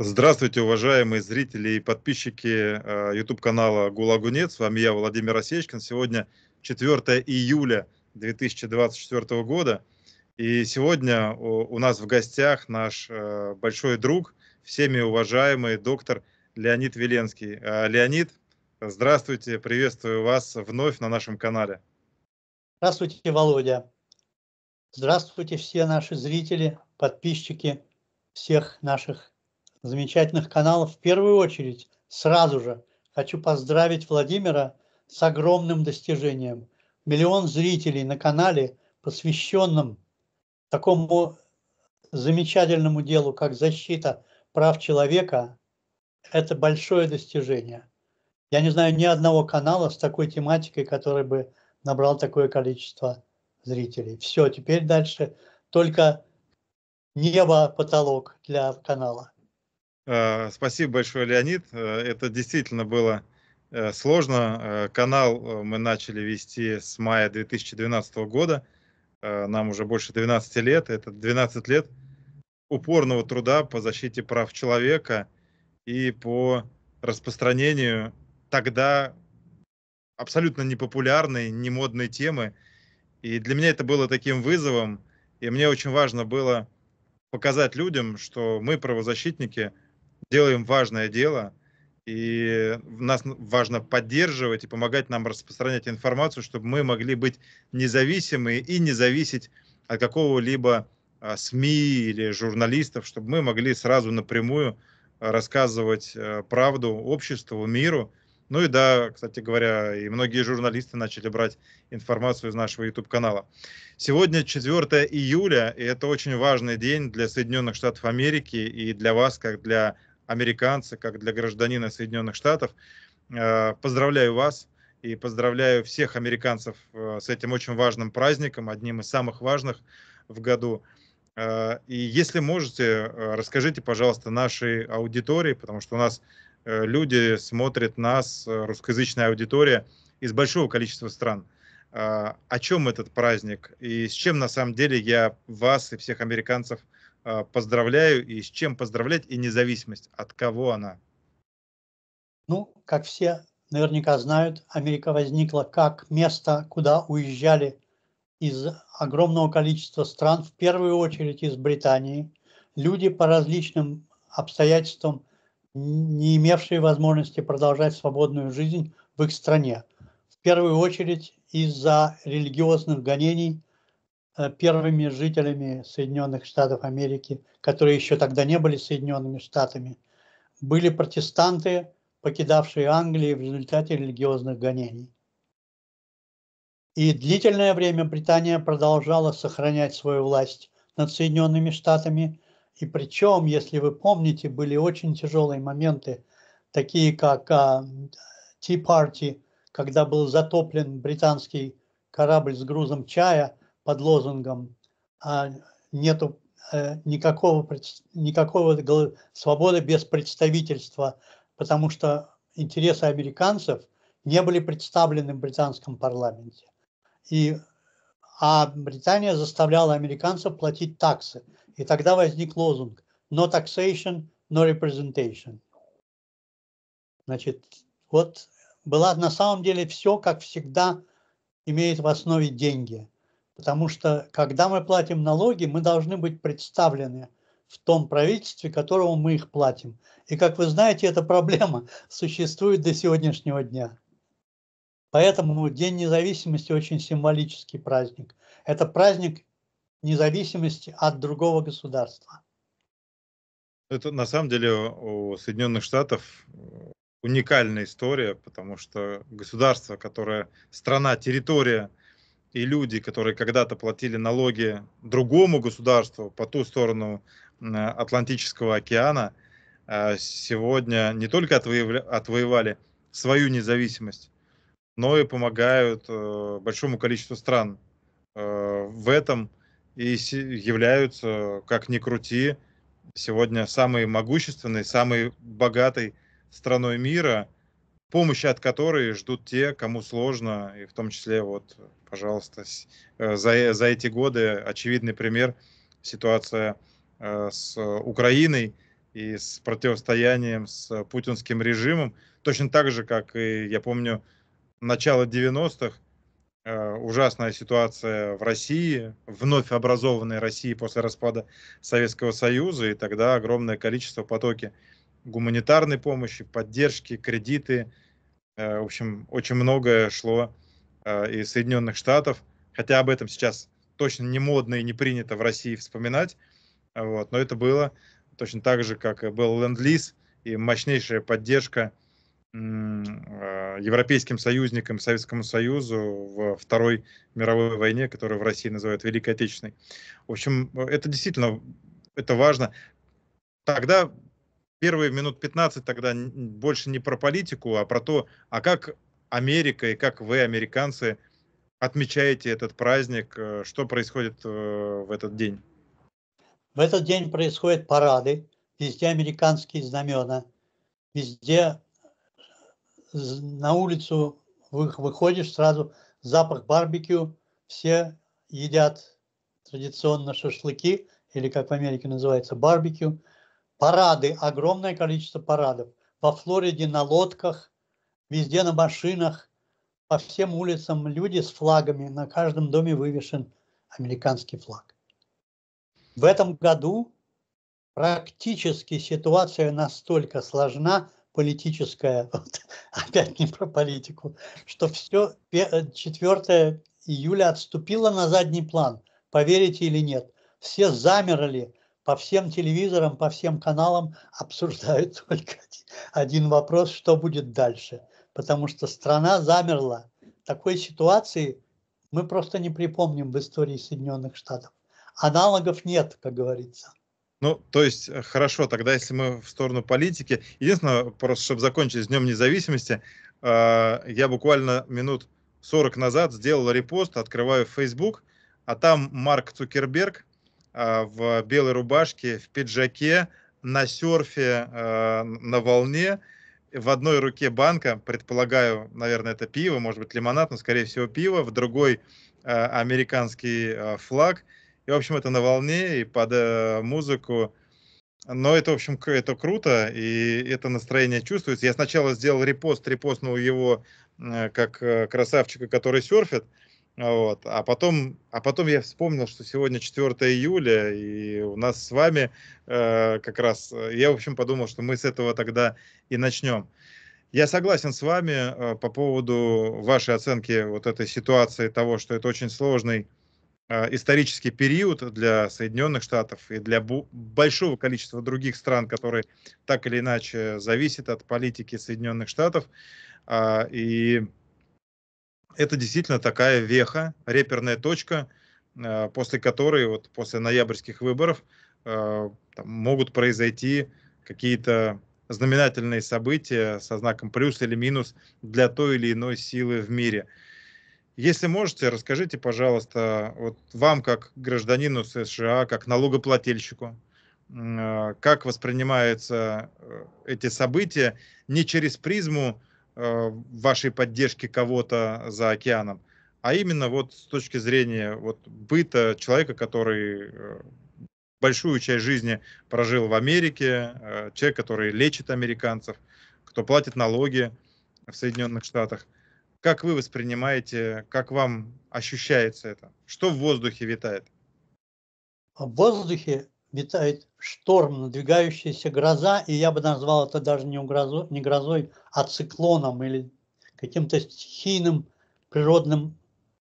Здравствуйте, уважаемые зрители и подписчики YouTube-канала «Гулагунец». С вами я, Владимир Осечкин. Сегодня 4 июля 2024 года. И сегодня у нас в гостях наш большой друг, всеми уважаемый доктор Леонид Виленский. Леонид, здравствуйте, приветствую вас вновь на нашем канале. Здравствуйте, Володя. Здравствуйте, все наши зрители, подписчики всех наших замечательных каналов. В первую очередь, сразу же хочу поздравить Владимира с огромным достижением. 1 миллион зрителей на канале, посвященном такому замечательному делу, как защита прав человека, это большое достижение. Я не знаю ни одного канала с такой тематикой, который бы набрал такое количество зрителей. Все, теперь дальше только небо, потолок для канала. Спасибо большое, Леонид. Это действительно было сложно. Канал мы начали вести с мая 2012 года. Нам уже больше 12 лет. Это 12 лет упорного труда по защите прав человека и по распространению тогда абсолютно непопулярной, немодной темы. И для меня это было таким вызовом. И мне очень важно было показать людям, что мы, правозащитники, делаем важное дело, и нас важно поддерживать и помогать нам распространять информацию, чтобы мы могли быть независимы и не зависеть от какого-либо СМИ или журналистов, чтобы мы могли сразу напрямую рассказывать правду обществу, миру. Ну и да, кстати говоря, и многие журналисты начали брать информацию из нашего YouTube-канала. Сегодня 4 июля, и это очень важный день для Соединенных Штатов Америки и для вас, как для американца, как для гражданина Соединенных Штатов. Поздравляю вас и поздравляю всех американцев с этим очень важным праздником, одним из самых важных в году. И если можете, расскажите, пожалуйста, нашей аудитории, потому что у нас люди смотрят нас, русскоязычная аудитория, из большого количества стран. О чем этот праздник и с чем на самом деле я вас и всех американцев поздравляю, и с чем поздравлять, и независимость, от кого она? Ну, как все наверняка знают, Америка возникла как место, куда уезжали из огромного количества стран, в первую очередь из Британии, люди по различным обстоятельствам, не имевшие возможности продолжать свободную жизнь в их стране. В первую очередь из-за религиозных гонений первыми жителями Соединенных Штатов Америки, которые еще тогда не были Соединенными Штатами, были протестанты, покидавшие Англию в результате религиозных гонений. И длительное время Британия продолжала сохранять свою власть над Соединенными Штатами. И причем, если вы помните, были очень тяжелые моменты, такие как Tea Party, когда был затоплен британский корабль с грузом чая под лозунгом «Нету никакого свободы без представительства», потому что интересы американцев не были представлены в британском парламенте. А Британия заставляла американцев платить таксы. И тогда возник лозунг «No taxation, no representation». Значит, вот была на самом деле все, как всегда, имеет в основе деньги. Потому что, когда мы платим налоги, мы должны быть представлены в том правительстве, которому мы их платим. И, как вы знаете, эта проблема существует до сегодняшнего дня. Поэтому День независимости очень символический праздник. Это праздник независимости от другого государства. Это на самом деле у Соединенных Штатов уникальная история, потому что государство, которое, страна, территория и люди, которые когда-то платили налоги другому государству по ту сторону Атлантического океана, сегодня не только отвоевали свою независимость, но и помогают большому количеству стран в этом, и являются, как ни крути, сегодня самой могущественной, самой богатой страной мира, помощи от которой ждут те, кому сложно, и в том числе, вот, пожалуйста, за эти годы очевидный пример — ситуация с Украиной и с противостоянием с путинским режимом. Точно так же, как и, я помню, начало 90-х, ужасная ситуация в России, вновь образованной России после распада Советского Союза, и тогда огромное количество потоки гуманитарной помощи, поддержки, кредиты. В общем, очень многое шло из Соединенных Штатов, хотя об этом сейчас точно не модно и не принято в России вспоминать, вот, но это было точно так же, как был ленд-лиз и мощнейшая поддержка европейским союзникам, Советскому Союзу во Второй мировой войне, которую в России называют Великой Отечественной. В общем, это действительно это важно. Тогда первые минут 15 тогда больше не про политику, а про то, а как Америка и как вы, американцы, отмечаете этот праздник, что происходит в этот день? В этот день происходят парады, везде американские знамена, везде на улицу выходишь, сразу запах барбекю, все едят традиционно шашлыки, или как в Америке называется барбекю. Парады, огромное количество парадов. Во Флориде на лодках, везде на машинах, по всем улицам люди с флагами, на каждом доме вывешен американский флаг. В этом году практически ситуация настолько сложна, политическая, вот, опять не про политику, что все 4 июля отступило на задний план, поверите или нет. Все замерли, по всем телевизорам, по всем каналам обсуждают только один вопрос, что будет дальше. Потому что страна замерла. Такой ситуации мы просто не припомним в истории Соединенных Штатов. Аналогов нет, как говорится. Ну, то есть, хорошо, тогда, если мы в сторону политики. Единственное, просто, чтобы закончить с Днем Независимости, я буквально минут 40 назад сделал репост, открываю Facebook, а там Марк Цукерберг в белой рубашке, в пиджаке, на серфе, на волне, в одной руке банка, предполагаю, наверное, это пиво, может быть, лимонад, но, скорее всего, пиво, в другой американский флаг. И, в общем, это на волне и под музыку. Но это, в общем, это круто, и это настроение чувствуется. Я сначала сделал репост, репостнул его как красавчика, который серфит. Вот. А потом я вспомнил, что сегодня 4 июля, и у нас с вами как раз... Я, в общем, подумал, что мы с этого тогда и начнем. Я согласен с вами по поводу вашей оценки вот этой ситуации, того, что это очень сложный исторический период для Соединенных Штатов и для большого количества других стран, которые так или иначе зависят от политики Соединенных Штатов. И это действительно такая веха, реперная точка, после которой, вот после ноябрьских выборов, могут произойти какие-то знаменательные события со знаком плюс или минус для той или иной силы в мире. Если можете, расскажите, пожалуйста, вот вам, как гражданину США, как налогоплательщику, как воспринимаются эти события не через призму вашей поддержки кого-то за океаном, а именно вот с точки зрения вот быта человека, который большую часть жизни прожил в Америке, человек, который лечит американцев, кто платит налоги в Соединенных Штатах. Как вы воспринимаете, как вам ощущается это? Что в воздухе витает? В воздухе витает шторм, надвигающаяся гроза, и я бы назвал это даже не грозой, а циклоном или каким-то стихийным природным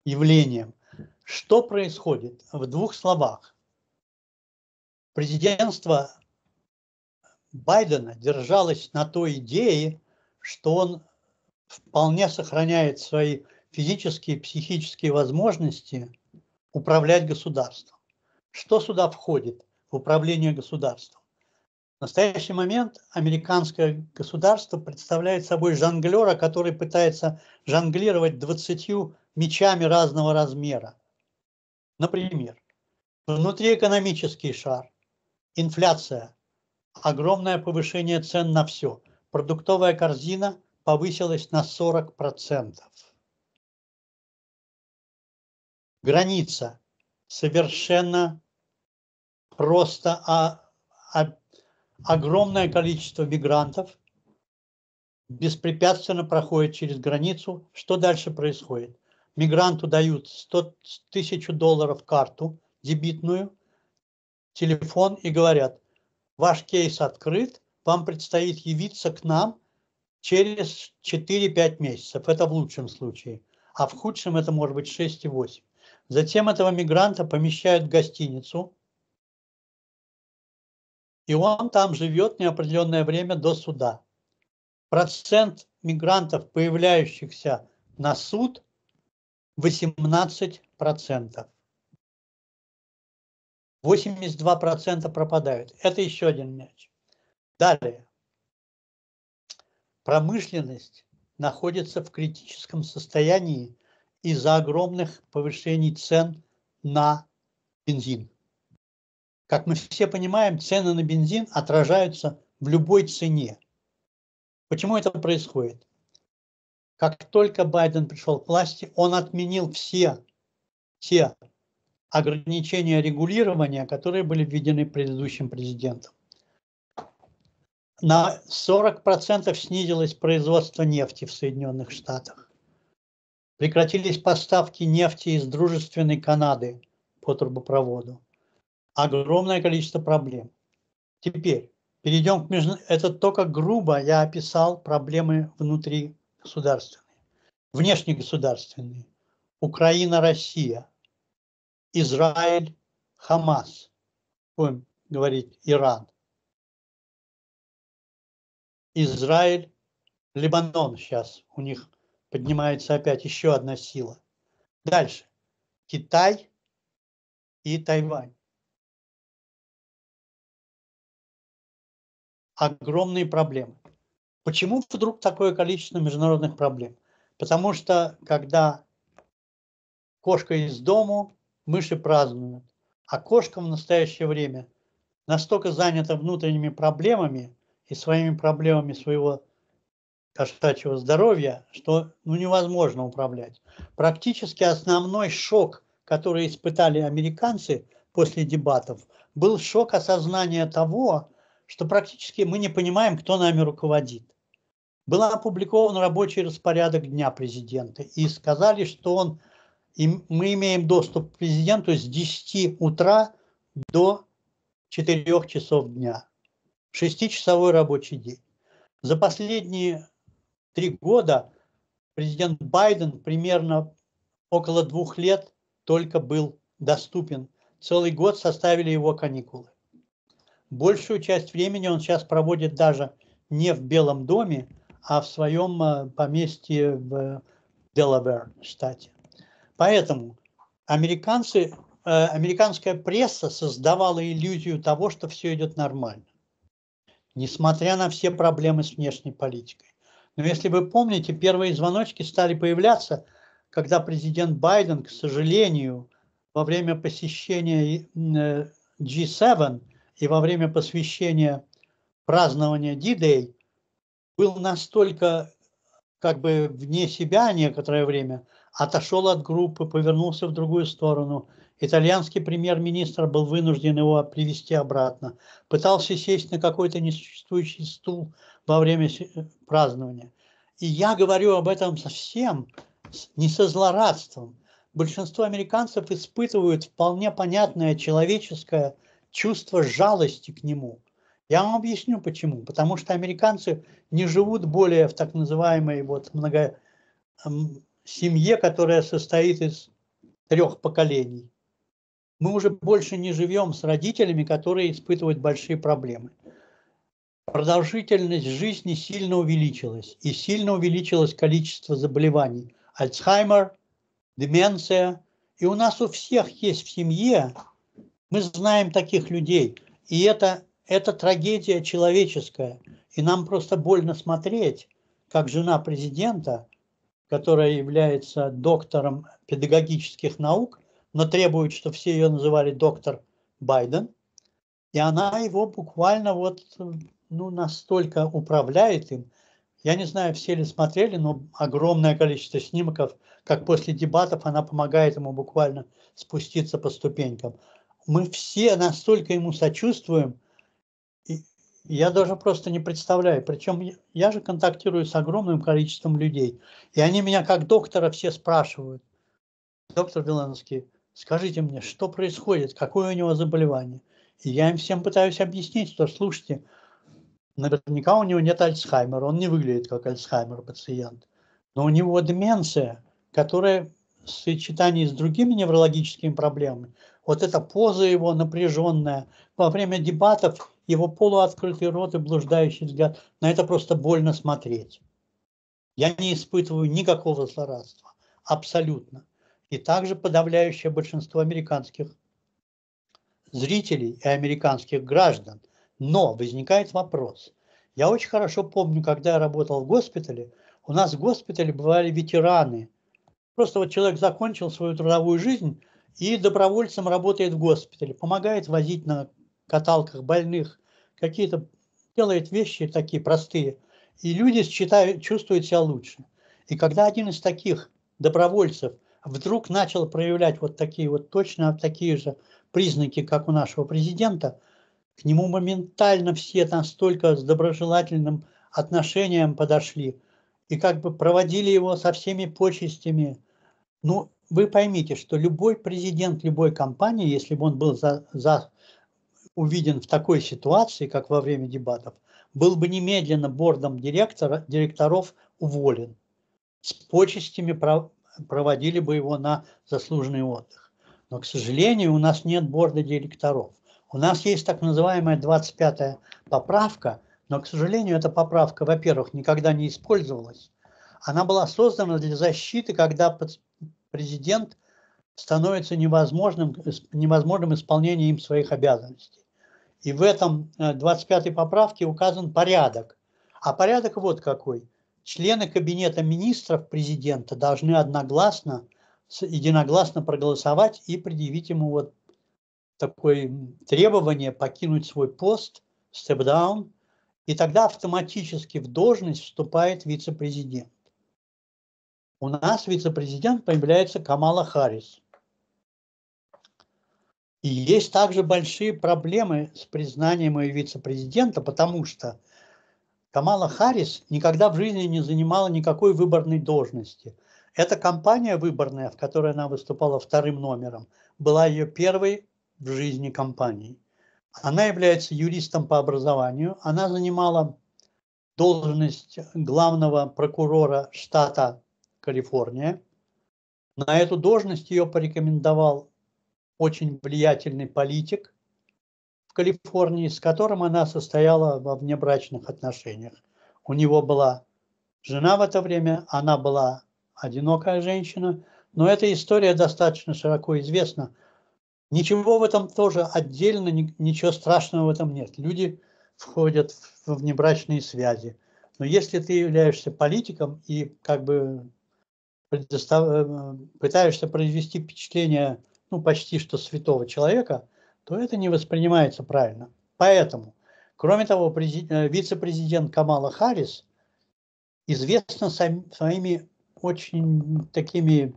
явлением. Что происходит? В двух словах. Президентство Байдена держалось на той идее, что он вполне сохраняет свои физические и психические возможности управлять государством. Что сюда входит? В управление государством. В настоящий момент американское государство представляет собой жонглера, который пытается жонглировать 20 мечами разного размера. Например, внутриэкономический шар, инфляция, огромное повышение цен на все, продуктовая корзина – повысилось на 40%. Граница совершенно просто огромное количество мигрантов беспрепятственно проходит через границу. Что дальше происходит? Мигранту дают $100 000 карту дебетную, телефон и говорят: ваш кейс открыт, вам предстоит явиться к нам через 4-5 месяцев. Это в лучшем случае. А в худшем это может быть 6 и 8. Затем этого мигранта помещают в гостиницу. И он там живет неопределенное время до суда. Процент мигрантов, появляющихся на суд, 18%. 82% пропадают. Это еще один мяч. Далее. Промышленность находится в критическом состоянии из-за огромных повышений цен на бензин. Как мы все понимаем, цены на бензин отражаются в любой цене. Почему это происходит? Как только Байден пришел к власти, он отменил все те ограничения регулирования, которые были введены предыдущим президентом. На 40% снизилось производство нефти в Соединенных Штатах. Прекратились поставки нефти из дружественной Канады по трубопроводу. Огромное количество проблем. Теперь перейдем к международным. Это только грубо я описал проблемы внутри государственные, внешнегосударственные. Украина, Россия, Израиль, Хамас, будем говорить, Иран. Израиль, Лебанон сейчас. У них поднимается опять еще одна сила. Дальше. Китай и Тайвань. Огромные проблемы. Почему вдруг такое количество международных проблем? Потому что, когда кошка из дому, мыши празднуют. А кошка в настоящее время настолько занята внутренними проблемами и своими проблемами своего кошачьего здоровья, что невозможно управлять. Практически основной шок, который испытали американцы после дебатов, был шок осознания того, что практически мы не понимаем, кто нами руководит. Был опубликован рабочий распорядок дня президента, и сказали, что мы имеем доступ к президенту с 10 утра до 4 часов дня. 6-часовой рабочий день. За последние 3 года президент Байден примерно около 2 лет только был доступен. Целый год составили его каникулы. Большую часть времени он сейчас проводит даже не в Белом доме, а в своем поместье в Делавэр штате. Поэтому американская пресса создавала иллюзию того, что все идет нормально, несмотря на все проблемы с внешней политикой. Но если вы помните, первые звоночки стали появляться, когда президент Байден, к сожалению, во время посещения G7 и во время посвящения празднования D-Day был настолько как бы вне себя некоторое время, отошел от группы, повернулся в другую сторону. Итальянский премьер-министр был вынужден его привести обратно. Пытался сесть на какой-то несуществующий стул во время празднования. И я говорю об этом совсем не со злорадством. Большинство американцев испытывают вполне понятное человеческое чувство жалости к нему. Я вам объясню почему. Потому что американцы не живут более в так называемой семье, которая состоит из 3 поколений. Мы уже больше не живем с родителями, которые испытывают большие проблемы. Продолжительность жизни сильно увеличилась. И сильно увеличилось количество заболеваний. Альцгеймер, деменция. И у нас у всех есть в семье, мы знаем таких людей. И это трагедия человеческая. И нам просто больно смотреть, как жена президента, которая является доктором педагогических наук, но требует, что все ее называли доктор Байден. И она его буквально настолько управляет им. Я не знаю, все ли смотрели, но огромное количество снимков, как после дебатов она помогает ему буквально спуститься по ступенькам. Мы все настолько ему сочувствуем, и Я даже просто не представляю. Причем я же контактирую с огромным количеством людей. И они меня как доктора все спрашивают. Доктор Виленский, скажите мне, что происходит, какое у него заболевание? И я им всем пытаюсь объяснить, что, слушайте, наверняка у него нет Альцхаймера, он не выглядит как Альцхаймер пациент. Но у него деменция, которая в сочетании с другими неврологическими проблемами, вот эта поза его напряженная, во время дебатов его полуоткрытый рот и блуждающий взгляд, на это просто больно смотреть. Я не испытываю никакого злорадства, абсолютно. И также подавляющее большинство американских зрителей и американских граждан. Но возникает вопрос. Я очень хорошо помню, когда я работал в госпитале, у нас в госпитале бывали ветераны. Просто вот человек закончил свою трудовую жизнь и добровольцем работает в госпитале, помогает возить на каталках больных, какие-то делает вещи такие простые. И люди чувствуют себя лучше. И когда один из таких добровольцев вдруг начал проявлять вот такие вот точно такие же признаки, как у нашего президента, к нему моментально все настолько с доброжелательным отношением подошли и как бы проводили его со всеми почестями. Ну, вы поймите, что любой президент любой компании, если бы он был увиден в такой ситуации, как во время дебатов, был бы немедленно бордом директоров уволен. С почестями проводили бы его на заслуженный отдых. Но, к сожалению, у нас нет борда директоров. У нас есть так называемая 25-я поправка, но, к сожалению, эта поправка, во-первых, никогда не использовалась. Она была создана для защиты, когда президент становится невозможным исполнением им своих обязанностей. И в этом 25-й поправке указан порядок. А порядок вот какой. Члены Кабинета министров президента должны единогласно проголосовать и предъявить ему вот такое требование покинуть свой пост, step down, и тогда автоматически в должность вступает вице-президент. У нас вице-президент появляется Камала Харрис. И есть также большие проблемы с признанием ее вице-президента, потому что Камала Харрис никогда в жизни не занимала никакой выборной должности. Эта кампания выборная, в которой она выступала вторым номером, была ее первой в жизни кампании. Она является юристом по образованию. Она занимала должность главного прокурора штата Калифорния. На эту должность ее порекомендовал очень влиятельный политик в Калифорнии, с которым она состояла во внебрачных отношениях. У него была жена в это время, она была одинокая женщина, но эта история достаточно широко известна. Ничего в этом тоже отдельно, ничего страшного в этом нет. Люди входят во внебрачные связи. Но если ты являешься политиком и как бы пытаешься произвести впечатление, ну, почти что святого человека, то это не воспринимается правильно. Поэтому, кроме того, вице-президент Камала Харрис известна своими очень такими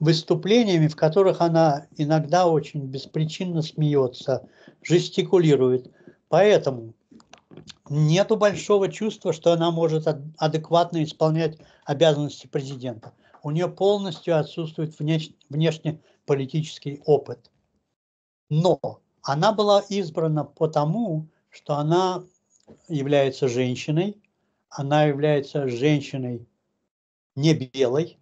выступлениями, в которых она иногда очень беспричинно смеется, жестикулирует. Поэтому нету большого чувства, что она может адекватно исполнять обязанности президента. У нее полностью отсутствует внешнеполитический опыт. Но она была избрана потому, что она является женщиной, не белой,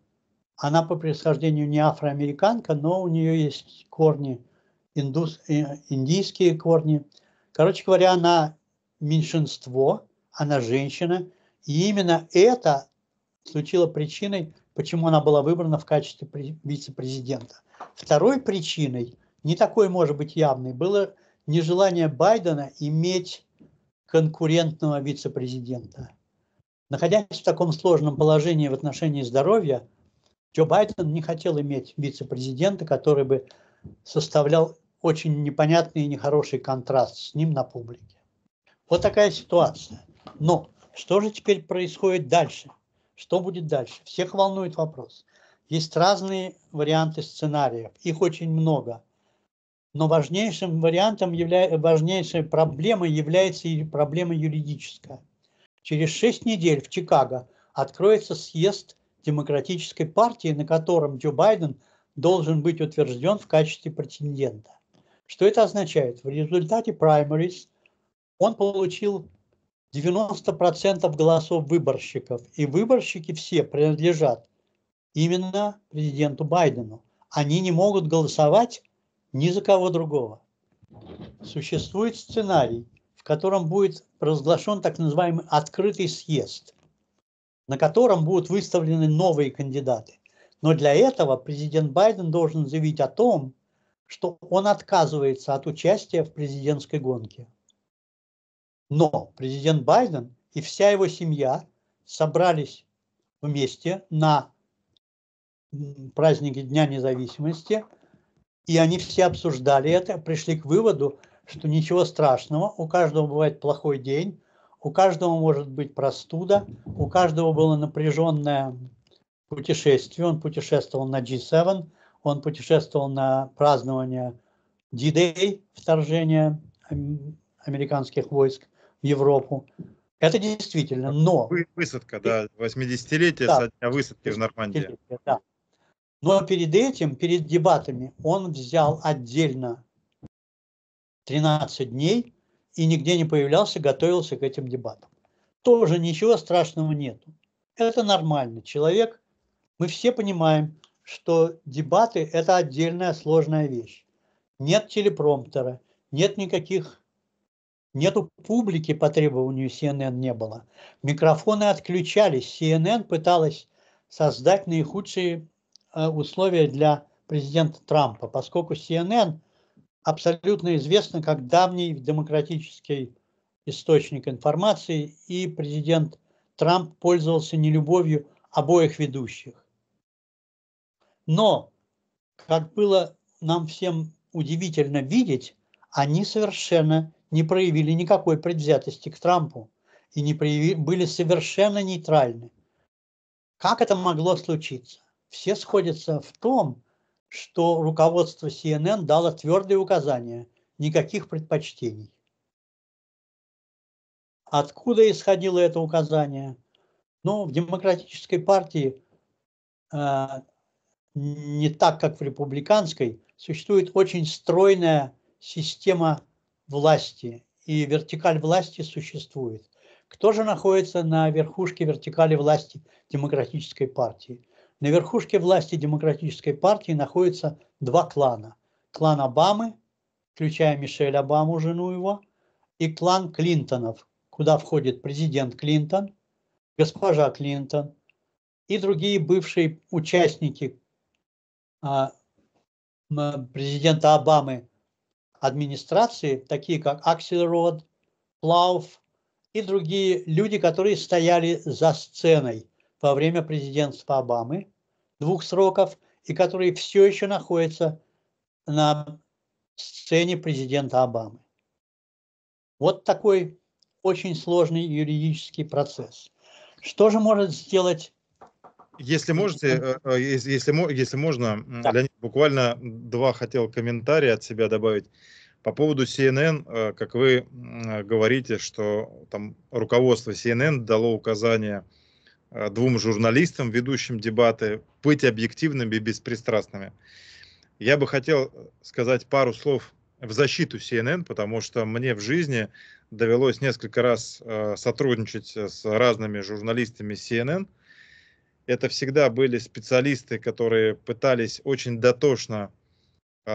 она по происхождению не афроамериканка, но у нее есть корни, индийские корни. Короче говоря, она меньшинство, она женщина, и именно это случило причиной, почему она была выбрана в качестве вице-президента. Второй причиной, не такой, может быть, явной, было нежелание Байдена иметь конкурентного вице-президента. Находясь в таком сложном положении в отношении здоровья, Джо Байден не хотел иметь вице-президента, который бы составлял очень непонятный и нехороший контраст с ним на публике. Вот такая ситуация. Но что же теперь происходит дальше? Что будет дальше? Всех волнует вопрос. Есть разные варианты сценариев, их очень много. Но важнейшим вариантом, важнейшей проблемой является и проблема юридическая. Через 6 недель в Чикаго откроется съезд Демократической партии, на котором Джо Байден должен быть утвержден в качестве претендента. Что это означает? В результате праймериз он получил 90% голосов выборщиков. И выборщики все принадлежат именно президенту Байдену. Они не могут голосовать ни за кого другого. Существует сценарий, в котором будет разглашен так называемый открытый съезд, на котором будут выставлены новые кандидаты. Но для этого президент Байден должен заявить о том, что он отказывается от участия в президентской гонке. Но президент Байден и вся его семья собрались вместе на празднике Дня независимости, и они все обсуждали это, пришли к выводу, что ничего страшного, у каждого бывает плохой день, у каждого может быть простуда, у каждого было напряженное путешествие, он путешествовал на G7, он путешествовал на празднование D-Day, вторжения американских войск в Европу. Это действительно, но... Высадка, да, 80-летие, да, со дня высадки в Нормандии. Да. Но перед этим, перед дебатами, он взял отдельно 13 дней и нигде не появлялся, готовился к этим дебатам. Тоже ничего страшного нету. Это нормально. Человек, мы все понимаем, что дебаты – это отдельная сложная вещь. Нет телепромптера, нет никаких... Нету публики, по требованию CNN не было. Микрофоны отключались. CNN пыталась создать наихудшие условия для президента Трампа, поскольку CNN абсолютно известна как давний демократический источник информации, и президент Трамп пользовался нелюбовью обоих ведущих. Но, как было нам всем удивительно видеть, они совершенно не проявили никакой предвзятости к Трампу и не были совершенно нейтральны. Как это могло случиться? Все сходятся в том, что руководство CNN дало твердые указания, никаких предпочтений. Откуда исходило это указание? Ну, в Демократической партии, не так, как в Республиканской, существует очень стройная система власти, и вертикаль власти существует. Кто же находится на верхушке вертикали власти Демократической партии? На верхушке власти Демократической партии находятся два клана. Клан Обамы, включая Мишель Обаму, жену его, и клан Клинтонов, куда входит президент Клинтон, госпожа Клинтон и другие бывшие участники президента Обамы администрации, такие как Аксельрод, Плауф и другие люди, которые стояли за сценой во время президентства Обамы 2 сроков и которые все еще находятся на сцене президента Обамы. Вот такой очень сложный юридический процесс. Что же может сделать... Если можете, если можно, да. Леонид, буквально 2 хотел комментария от себя добавить. По поводу CNN, как вы говорите, что там руководство CNN дало указание 2 журналистам, ведущим дебаты, быть объективными и беспристрастными. Я бы хотел сказать пару слов в защиту CNN, потому что мне в жизни довелось несколько раз сотрудничать с разными журналистами CNN. Это всегда были специалисты, которые пытались очень дотошно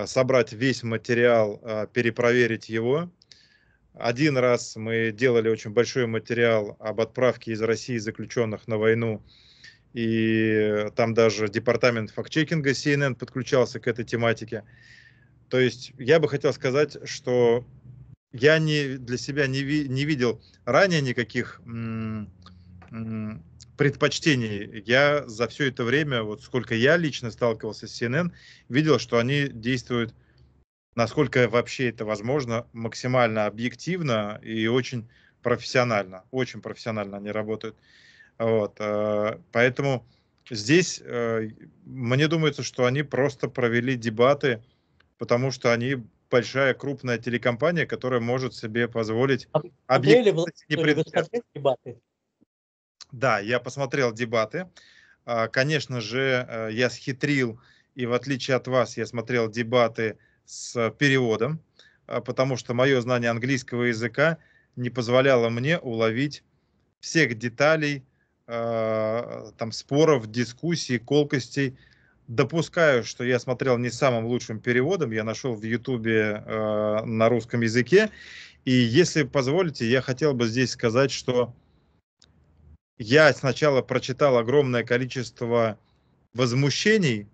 собрать весь материал, перепроверить его. Один раз мы делали очень большой материал об отправке из России заключенных на войну, и там даже департамент фактчекинга CNN подключался к этой тематике. То есть я бы хотел сказать, что я для себя не видел ранее никаких... предпочтений. Я за все это время, вот сколько я лично сталкивался с CNN, видел, что они действуют, насколько вообще это возможно, максимально объективно и очень профессионально. Очень профессионально они работают. Вот. Поэтому здесь, мне думается, что они просто провели дебаты, потому что они большая крупная телекомпания, которая может себе позволить объективность не предвзять. Да, я посмотрел дебаты. Конечно же, я схитрил, и в отличие от вас, я смотрел дебаты с переводом, потому что мое знание английского языка не позволяло мне уловить всех деталей, там, споров, дискуссий, колкостей. Допускаю, что я смотрел не самым лучшим переводом, я нашел в YouTube на русском языке. И если позволите, я хотел бы здесь сказать, что я сначала прочитал огромное количество возмущений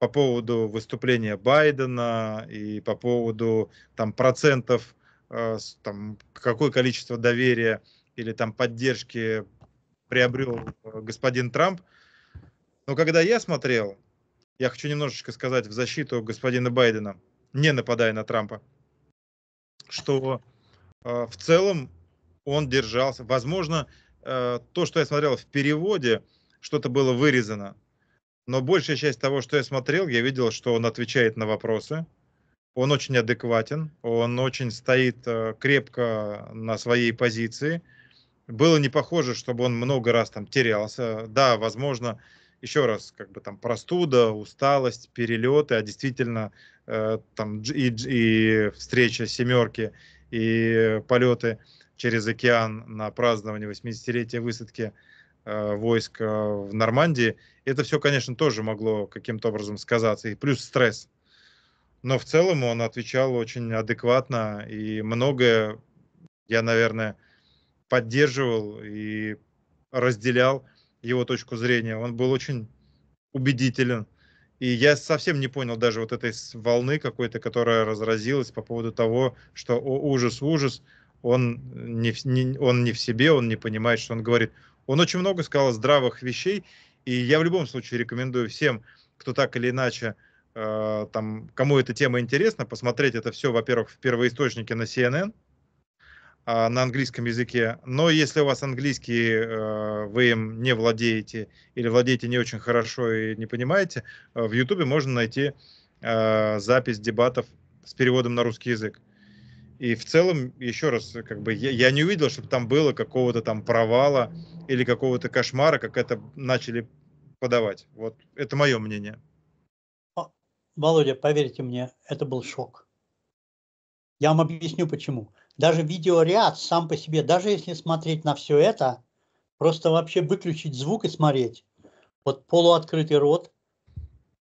по поводу выступления Байдена и по поводу там, процентов, там, какое количество доверия или там, поддержки приобрел господин Трамп. Но когда я смотрел, я хочу немножечко сказать в защиту господина Байдена, не нападая на Трампа, что в целом он держался. Возможно, то, что я смотрел в переводе, что-то было вырезано. Но большая часть того, что я смотрел, я видел, что он отвечает на вопросы. Он очень адекватен, он очень стоит крепко на своей позиции. Было не похоже, чтобы он много раз там терялся. Да, возможно, еще раз, как бы там простуда, усталость, перелеты, а действительно там и встреча семерки, и полеты через океан на празднование 80-летия высадки войск в Нормандии. Это все, конечно, тоже могло каким-то образом сказаться, и плюс стресс. Но в целом он отвечал очень адекватно, и многое я, наверное, поддерживал и разделял его точку зрения. Он был очень убедителен. И я совсем не понял даже вот этой волны какой-то, которая разразилась по поводу того, что «О, ужас, ужас», он не в себе, он не понимает, что он говорит. Он очень много сказал здравых вещей, и я в любом случае рекомендую всем, кто так или иначе, там, кому эта тема интересна, посмотреть это все, во-первых, в первоисточнике на CNN, на английском языке. Но если у вас английский, вы им не владеете, или владеете не очень хорошо и не понимаете, в YouTube можно найти запись дебатов с переводом на русский язык. И в целом, еще раз, как бы я не увидел, чтобы там было какого-то там провала или какого-то кошмара, как это начали подавать. Вот это мое мнение. Володя, поверьте мне, это был шок. Я вам объясню, почему. Даже видеоряд сам по себе, даже если смотреть на все это, просто вообще выключить звук и смотреть. Вот полуоткрытый рот,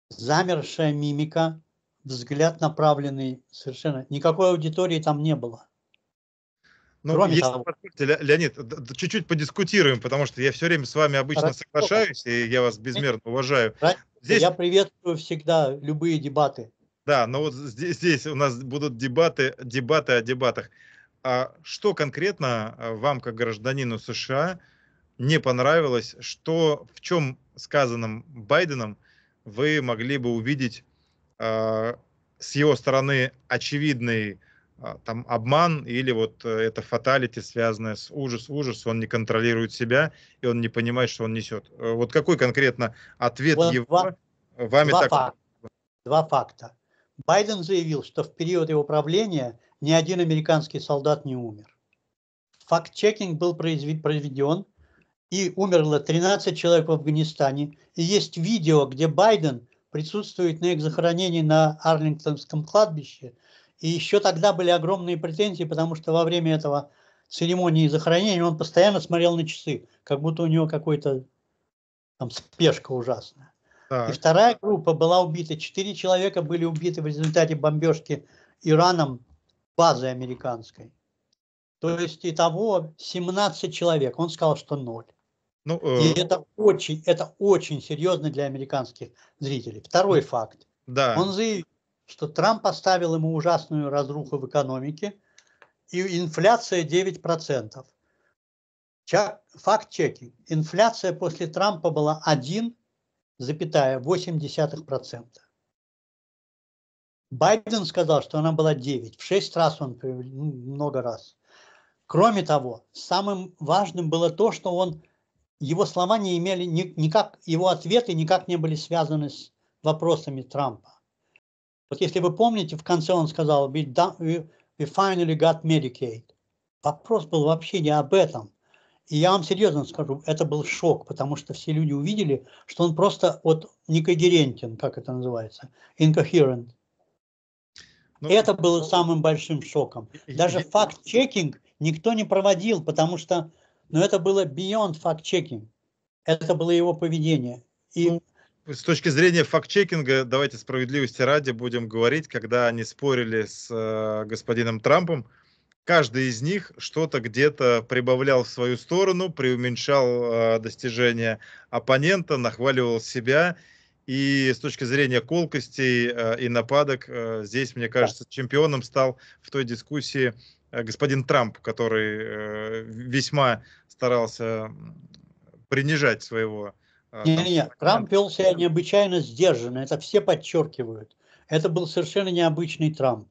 замершая мимика, взгляд направленный совершенно. Никакой аудитории там не было. Ну, кроме если того, Леонид, чуть-чуть подискутируем, потому что я все время с вами обычно соглашаюсь, и я вас безмерно уважаю. Здесь... Я приветствую всегда любые дебаты. Да, но вот здесь у нас будут дебаты о дебатах. А что конкретно вам, как гражданину США, не понравилось? Что, в чем сказанном Байденом вы могли бы увидеть с его стороны очевидный там обман или вот это фаталити, связанное с ужас, он не контролирует себя и он не понимает, что он несет? Вот какой конкретно ответ вот его вами так... Два факта. Байден заявил, что в период его правления ни один американский солдат не умер. Факт-чекинг был проведен, и умерло 13 человек в Афганистане. И есть видео, где Байден присутствует на их захоронении на Арлингтонском кладбище. И еще тогда были огромные претензии, потому что во время этого церемонии захоронения он постоянно смотрел на часы, как будто у него какой-то там спешка ужасная. И вторая группа была убита. 4 человека были убиты в результате бомбежки Ираном базы американской. То есть итого 17 человек. Он сказал, что 0. Ну, и это очень серьезно для американских зрителей. Второй факт. Да. Он заявил, что Трамп поставил ему ужасную разруху в экономике и инфляция 9%. Факт-чекинг. Инфляция после Трампа была 1,8%. Байден сказал, что она была 9. В 6 раз он много раз. Кроме того, самым важным было то, что его слова не имели никак, его ответы никак не были связаны с вопросами Трампа. Вот если вы помните, в конце он сказал we finally got Medicaid. Вопрос был вообще не об этом. И я вам серьезно скажу, это был шок, потому что все люди увидели, что он просто вот некогерентен, как это называется, incoherent. Но... Это было самым большим шоком. Даже факт-чекинг никто не проводил, потому что это было beyond fact-checking. Это было его поведение. И... С точки зрения факт-чекинга, давайте справедливости ради будем говорить, когда они спорили с господином Трампом, каждый из них что-то где-то прибавлял в свою сторону, преуменьшал достижения оппонента, нахваливал себя. И с точки зрения колкостей и нападок, здесь, мне кажется, чемпионом стал в той дискуссии господин Трамп, который весьма старался принижать своего... Нет, Трамп вел себя необычайно сдержанно, это все подчеркивают. Это был совершенно необычный Трамп.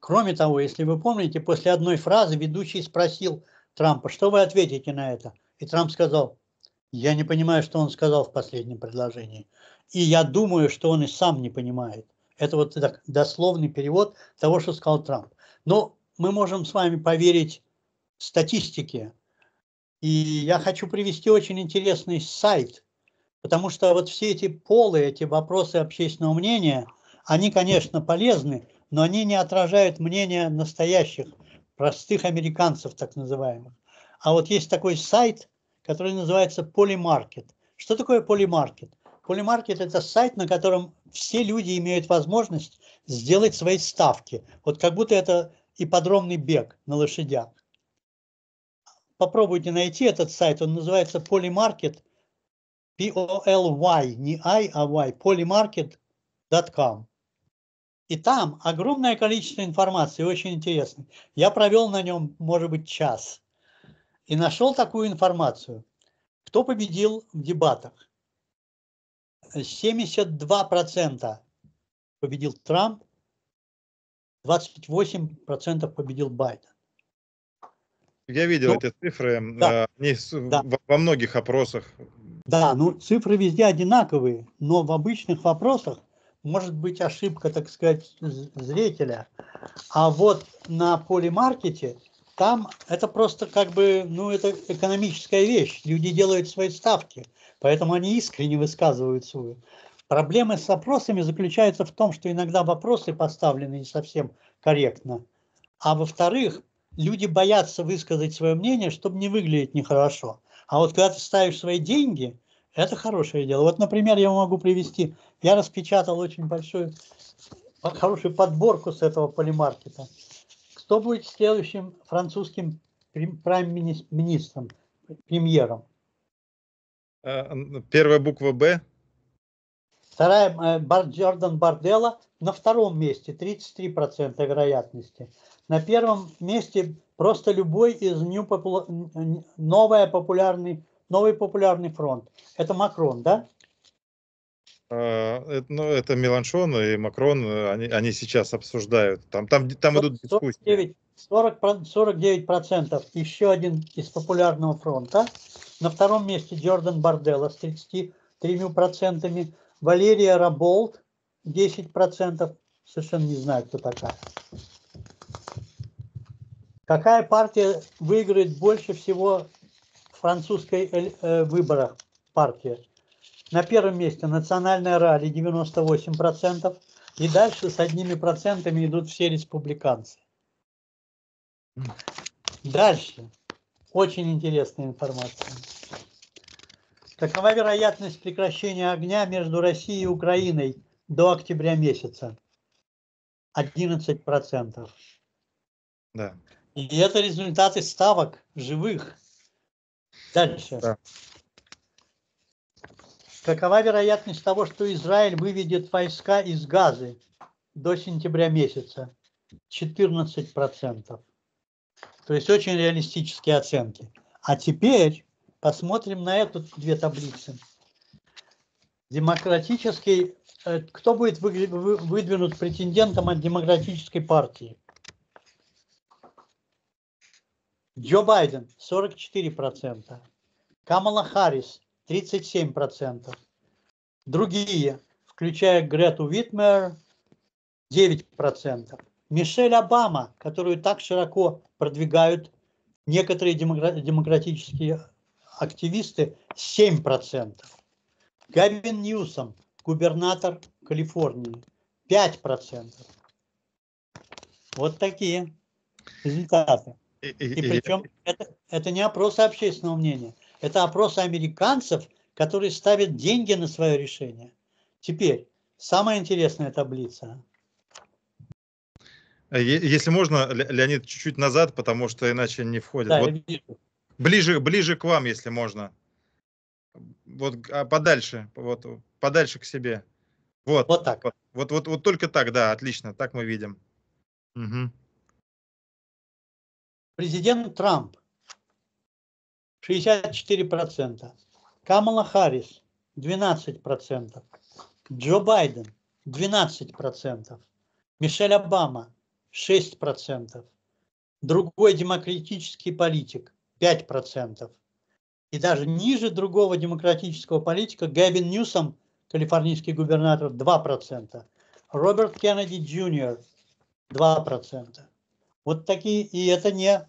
Кроме того, если вы помните, после одной фразы ведущий спросил Трампа, что вы ответите на это? И Трамп сказал, я не понимаю, что он сказал в последнем предложении. И я думаю, что он и сам не понимает. Это вот дословный перевод того, что сказал Трамп. Но мы можем с вами поверить статистике. И я хочу привести очень интересный сайт. Потому что вот все эти полы, эти вопросы общественного мнения, они, конечно, полезны, но они не отражают мнение настоящих, простых американцев, так называемых. А вот есть такой сайт, который называется Polymarket. Что такое Polymarket? Polymarket – это сайт, на котором все люди имеют возможность сделать свои ставки. Вот как будто это ипподромный бег на лошадях. Попробуйте найти этот сайт, он называется Polymarket. P-O-L-Y, не I, а Y, polymarket.com. И там огромное количество информации, очень интересно. Я провел на нем, может быть, час. И нашел такую информацию. Кто победил в дебатах? 72% победил Трамп, 28% победил Байден. Я видел эти цифры, да, они во многих опросах. Да, ну цифры везде одинаковые, но в обычных вопросах может быть ошибка, так сказать, зрителя. А вот на Polymarket там это просто как бы, это экономическая вещь. Люди делают свои ставки, поэтому они искренне высказывают свою. Проблема с опросами заключается в том, что иногда вопросы поставлены не совсем корректно. А во-вторых, люди боятся высказать свое мнение, чтобы не выглядеть нехорошо. А вот когда ты ставишь свои деньги, это хорошее дело. Вот, например, я могу привести, я распечатал очень большую, хорошую подборку с этого Polymarket. Кто будет следующим французским прайм-министром, премьером? Первая буква «Б». Вторая, Джордан Барделла, на втором месте, 33% вероятности. На первом месте просто любой из новый популярный фронт. Это Макрон, да? Это Меланшон и Макрон, они сейчас обсуждают. Там идут дискуссии. 49% еще один из популярного фронта. На втором месте Джордан Барделла с 33%. Валерия Раболт 10%. Совершенно не знаю, кто такая. Какая партия выиграет больше всего в французской выборах партии? На первом месте Национальная ралли 98%. И дальше с одними процентами идут все республиканцы. Дальше. Очень интересная информация. Какова вероятность прекращения огня между Россией и Украиной до октября месяца? 11%. Да. И это результаты ставок живых. Дальше. Да. Какова вероятность того, что Израиль выведет войска из Газы до сентября месяца? 14%. То есть очень реалистические оценки. А теперь посмотрим на эти две таблицы. Демократический, кто будет выдвинут претендентом от Демократической партии? Джо Байден 44%, Камала Харрис 37%, другие, включая Грету Витмер, 9%. Мишель Обама, которую так широко продвигают некоторые демократические активисты, 7%. Гэвин Ньюсом, губернатор Калифорнии, 5%. Вот такие результаты. И причем это не опросы общественного мнения, это опросы американцев, которые ставят деньги на свое решение. Теперь самая интересная таблица. Если можно, Леонид, чуть-чуть назад, потому что иначе не входит. Да, вот ближе к вам, если можно. Вот подальше, вот подальше к себе. Вот так. Вот только так, да, отлично, так мы видим. Угу. Президент Трамп 64%, Камала Харрис 12%, Джо Байден 12%, Мишель Обама 6%, другой демократический политик 5%. И даже ниже другого демократического политика Гэвин Ньюсом, калифорнийский губернатор, 2%. Роберт Кеннеди Джуниор 2%. Вот такие, и это не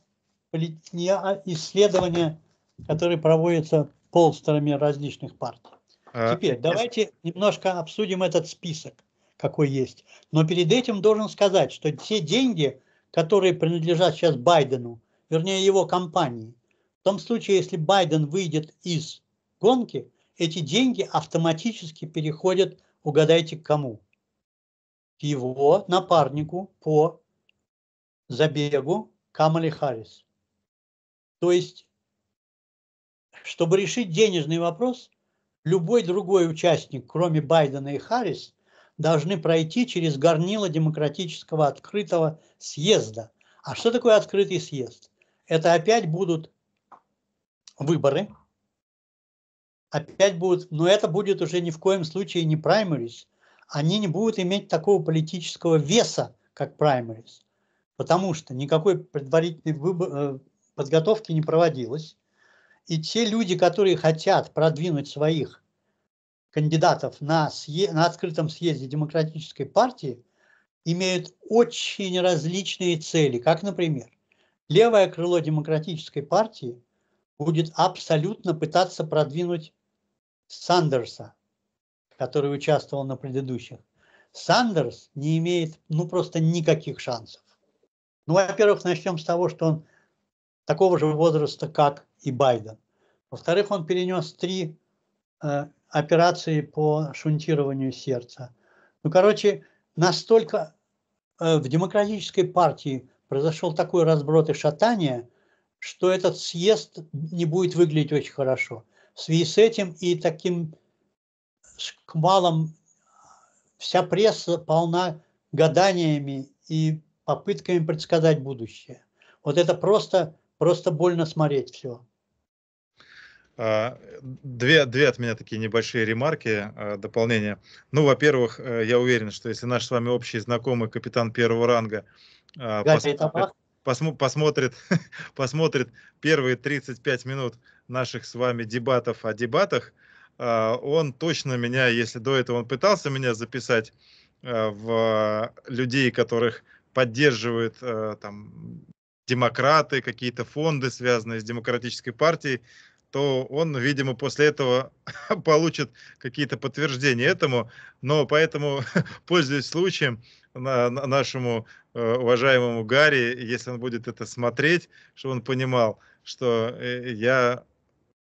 исследования, которые проводятся полсторами различных партий. Теперь давайте немножко обсудим этот список, какой есть. Но перед этим должен сказать, что все деньги, которые принадлежат сейчас Байдену, вернее его компании, в том случае, если Байден выйдет из гонки, эти деньги автоматически переходят, угадайте, к кому? К его напарнику по забегу Камале Харрис. То есть, чтобы решить денежный вопрос, любой другой участник, кроме Байдена и Харрис, должны пройти через горнило демократического открытого съезда. А что такое открытый съезд? Это опять будут выборы, опять будут, но это будет уже ни в коем случае не праймерис. Они не будут иметь такого политического веса, как праймерис, потому что никакой предварительной подготовки не проводилось. И те люди, которые хотят продвинуть своих кандидатов на открытом съезде демократической партии, имеют очень различные цели. Как, например, левое крыло демократической партии будет абсолютно пытаться продвинуть Сандерса, который участвовал на предыдущих. Сандерс не имеет, ну, просто никаких шансов. Ну, во-первых, начнем с того, что он такого же возраста, как и Байден. Во-вторых, он перенес 3 операции по шунтированию сердца. Ну, короче, настолько в демократической партии произошел такой разброд и шатание, что этот съезд не будет выглядеть очень хорошо. В связи с этим и таким шквалом вся пресса полна гаданиями и попытками предсказать будущее. Вот это просто больно смотреть все. Две от меня такие небольшие ремарки, дополнения. Ну, во-первых, я уверен, что если наш с вами общий знакомый капитан первого ранга посмотрит первые 35 минут наших с вами дебатов о дебатах, он точно меня, если до этого он пытался меня записать в людей, которых поддерживают там демократы, какие-то фонды, связанные с демократической партией, то он, видимо, после этого получит какие-то подтверждения этому. Но поэтому, пользуясь случаем, нашему уважаемому Гарри, если он будет это смотреть, чтобы он понимал, что я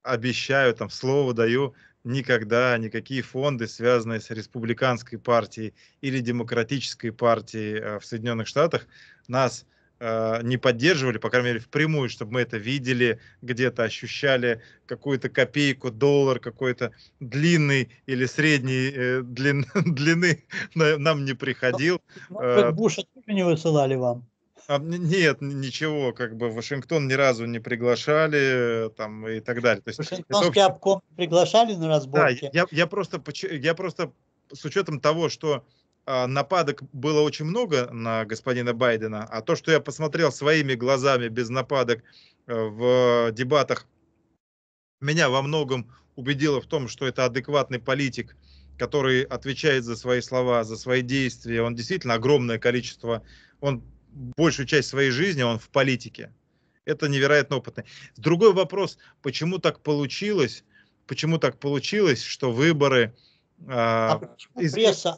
обещаю, там, слово даю, никогда никакие фонды, связанные с республиканской партией или демократической партией в Соединенных Штатах, нас не поддерживали, по крайней мере, впрямую, чтобы мы это видели, где-то ощущали какую-то копейку, доллар какой-то длинный или средней длины нам не приходил. Может, Буша тоже не высылали вам? Нет, ничего, как бы Вашингтон ни разу не приглашали, там, и так далее. То есть, Вашингтонский обком приглашали на разборки? Да, я просто с учетом того, что нападок было очень много на господина Байдена, а то, что я посмотрел своими глазами без нападок в дебатах, меня во многом убедило в том, что это адекватный политик, который отвечает за свои слова, за свои действия, он действительно огромное количество, он большую часть своей жизни, он в политике. Это невероятно опытный. Другой вопрос, почему так получилось, что выборы... А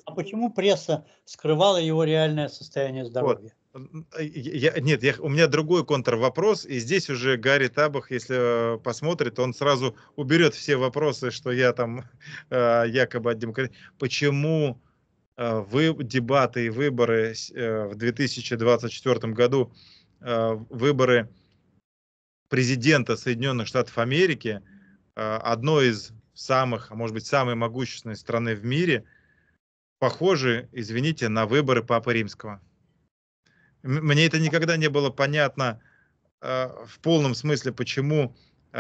почему пресса скрывала его реальное состояние здоровья? Вот. У меня другой контрвопрос, и здесь уже Гарри Табах, если посмотрит, он сразу уберет все вопросы, что я там якобы от демократии. Почему дебаты и выборы в 2024 году, выборы президента Соединенных Штатов Америки, одной из самых, а может быть, самой могущественной страны в мире, похожи, извините, на выборы Папы Римского. Мне это никогда не было понятно в полном смысле, почему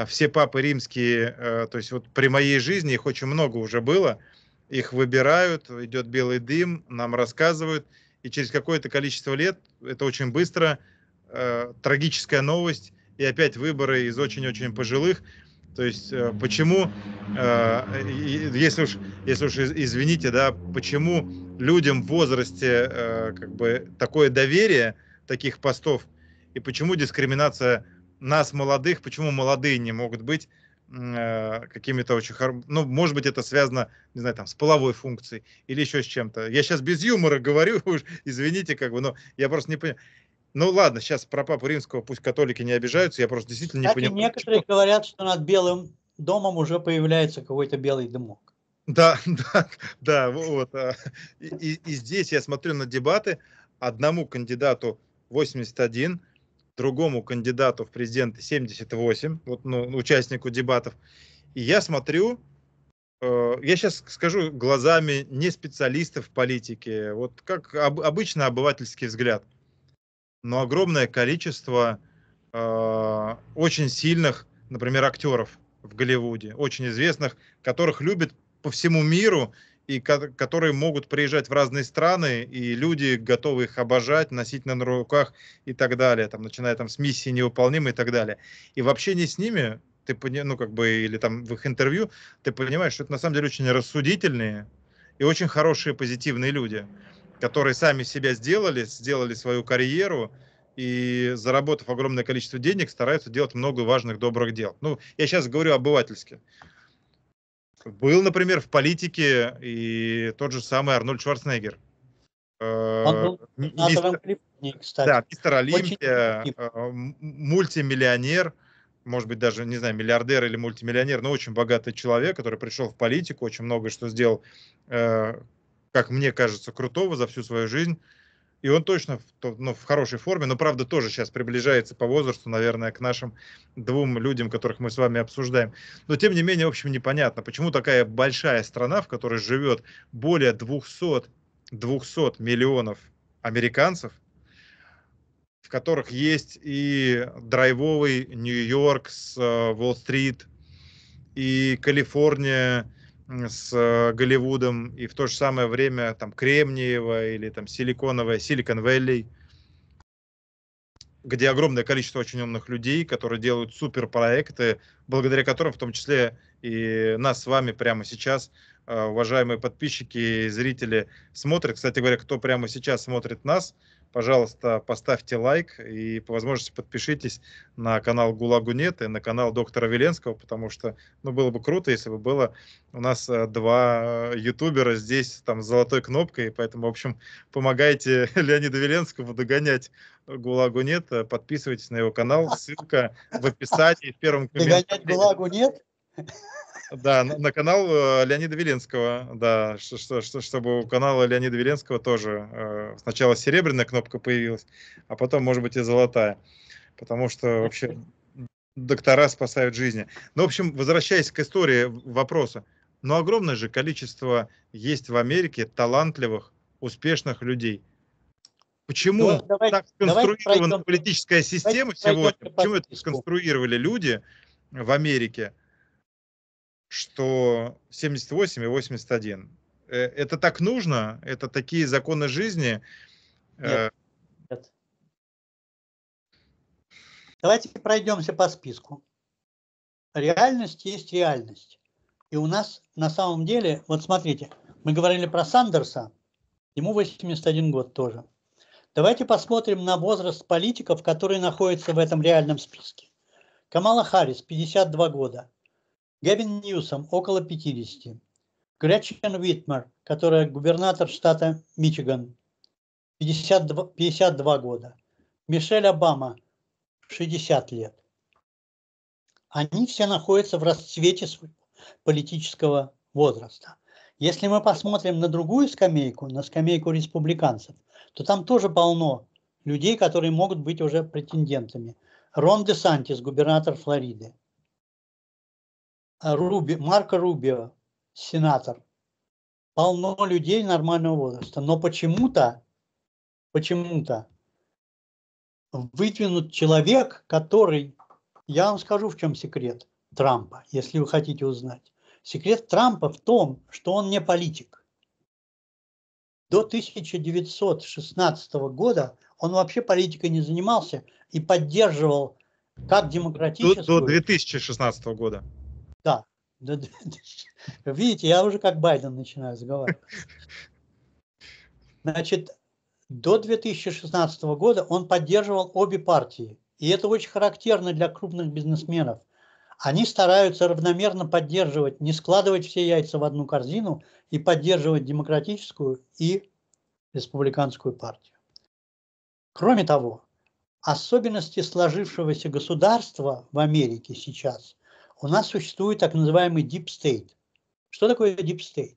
все Папы Римские, то есть вот при моей жизни их очень много уже было, их выбирают, идет белый дым, нам рассказывают, и через какое-то количество лет, это очень быстро, трагическая новость, и опять выборы из очень-очень пожилых. То есть почему, если уж извините, да, почему людям в возрасте как бы такое доверие таких постов, и почему дискриминация нас, молодых, почему молодые не могут быть какими-то очень, ну, может быть, это связано, не знаю, там, с половой функцией или еще с чем-то. Я сейчас без юмора говорю, уж, извините, как бы, но я просто не понимаю. Ну ладно, сейчас про Папу Римского пусть католики не обижаются, я просто действительно не понимаю. Некоторые говорят, что над Белым домом уже появляется какой-то белый дымок. Да, вот. И здесь я смотрю на дебаты, одному кандидату 81, другому кандидату в президенты 78, вот, ну, участнику дебатов. И я смотрю, я сейчас скажу глазами не специалистов в политике, вот как обычно обывательский взгляд. Но огромное количество очень сильных, например, актеров в Голливуде, очень известных, которых любят по всему миру и которые могут приезжать в разные страны, и люди готовы их обожать, носить на руках и так далее, там, начиная там, с «Миссии невыполнимой» и так далее. И в общении с ними, ты, ну, как бы, или там, в их интервью, ты понимаешь, что это на самом деле очень рассудительные и очень хорошие, позитивные люди, которые сами себя сделали свою карьеру и, заработав огромное количество денег, стараются делать много важных, добрых дел. Ну, я сейчас говорю обывательски. Был, например, в политике и тот же самый Арнольд Шварценеггер. Он был губернатором Калифорнии, кстати. Да, мистер Олимпия, мультимиллионер, может быть, даже, не знаю, миллиардер или мультимиллионер, но очень богатый человек, который пришел в политику, очень много что сделал, как мне кажется, крутого за всю свою жизнь. И он точно в хорошей форме, но, правда, тоже сейчас приближается по возрасту, наверное, к нашим двум людям, которых мы с вами обсуждаем. Но, тем не менее, в общем, непонятно, почему такая большая страна, в которой живет более 200 миллионов американцев, в которых есть и драйвовый Нью-Йорк с Уолл-стрит, и Калифорния с Голливудом, и в то же самое время там Кремниевая или там Силиконовая, Силикон-Вэлли, где огромное количество очень умных людей, которые делают суперпроекты, благодаря которым в том числе и нас с вами прямо сейчас, уважаемые подписчики и зрители, смотрят. Кстати говоря, кто прямо сейчас смотрит нас, пожалуйста, поставьте лайк и по возможности подпишитесь на канал Гулагунет и на канал доктора Виленского, потому что, ну, было бы круто, если бы было у нас два ютубера здесь там с золотой кнопкой, поэтому, в общем, помогайте Леониду Виленскому догонять Гулагунета, подписывайтесь на его канал, ссылка в описании, в первом комментарии. Догонять Гулагунет? Да, на канал Леонида Виленского, да, чтобы у канала Леонида Виленского тоже сначала серебряная кнопка появилась, а потом, может быть, и золотая, потому что вообще доктора спасают жизни. Ну, в общем, возвращаясь к истории вопроса, ну, огромное же количество есть в Америке талантливых, успешных людей. Почему так сконструирована политическая система сегодня, почему это сконструировали люди в Америке, что 78 и 81. Это так нужно? Это такие законы жизни? Нет. Давайте пройдемся по списку. Реальность есть реальность. И у нас на самом деле, вот смотрите, Мы говорили про Сандерса, ему 81 год тоже. Давайте посмотрим на возраст политиков, которые находятся в этом реальном списке. Камала Харрис, 52 года. Гэвин Ньюсом, около 50. Гретчен Витмер, которая губернатор штата Мичиган, 52 года. Мишель Обама, 60 лет. Они все находятся в расцвете своего политического возраста. Если мы посмотрим на другую скамейку, на скамейку республиканцев, то там тоже полно людей, которые могут быть уже претендентами. Рон де Сантис, губернатор Флориды. Марко Рубио, сенатор. Полно людей нормального возраста. Но почему-то выдвинут человек, который, я вам скажу, в чем секрет Трампа, если вы хотите узнать. Секрет Трампа в том, что он не политик. До 1916 года он вообще политикой не занимался и поддерживал как демократическую... До 2016 года. Да. Видите, я уже как Байден начинаю заговаривать. Значит, до 2016 года он поддерживал обе партии. И это очень характерно для крупных бизнесменов. Они стараются равномерно поддерживать, не складывать все яйца в одну корзину и поддерживать демократическую и республиканскую партию. Кроме того, особенности сложившегося государства в Америке сейчас, у нас существует так называемый Deep State. Что такое Deep State?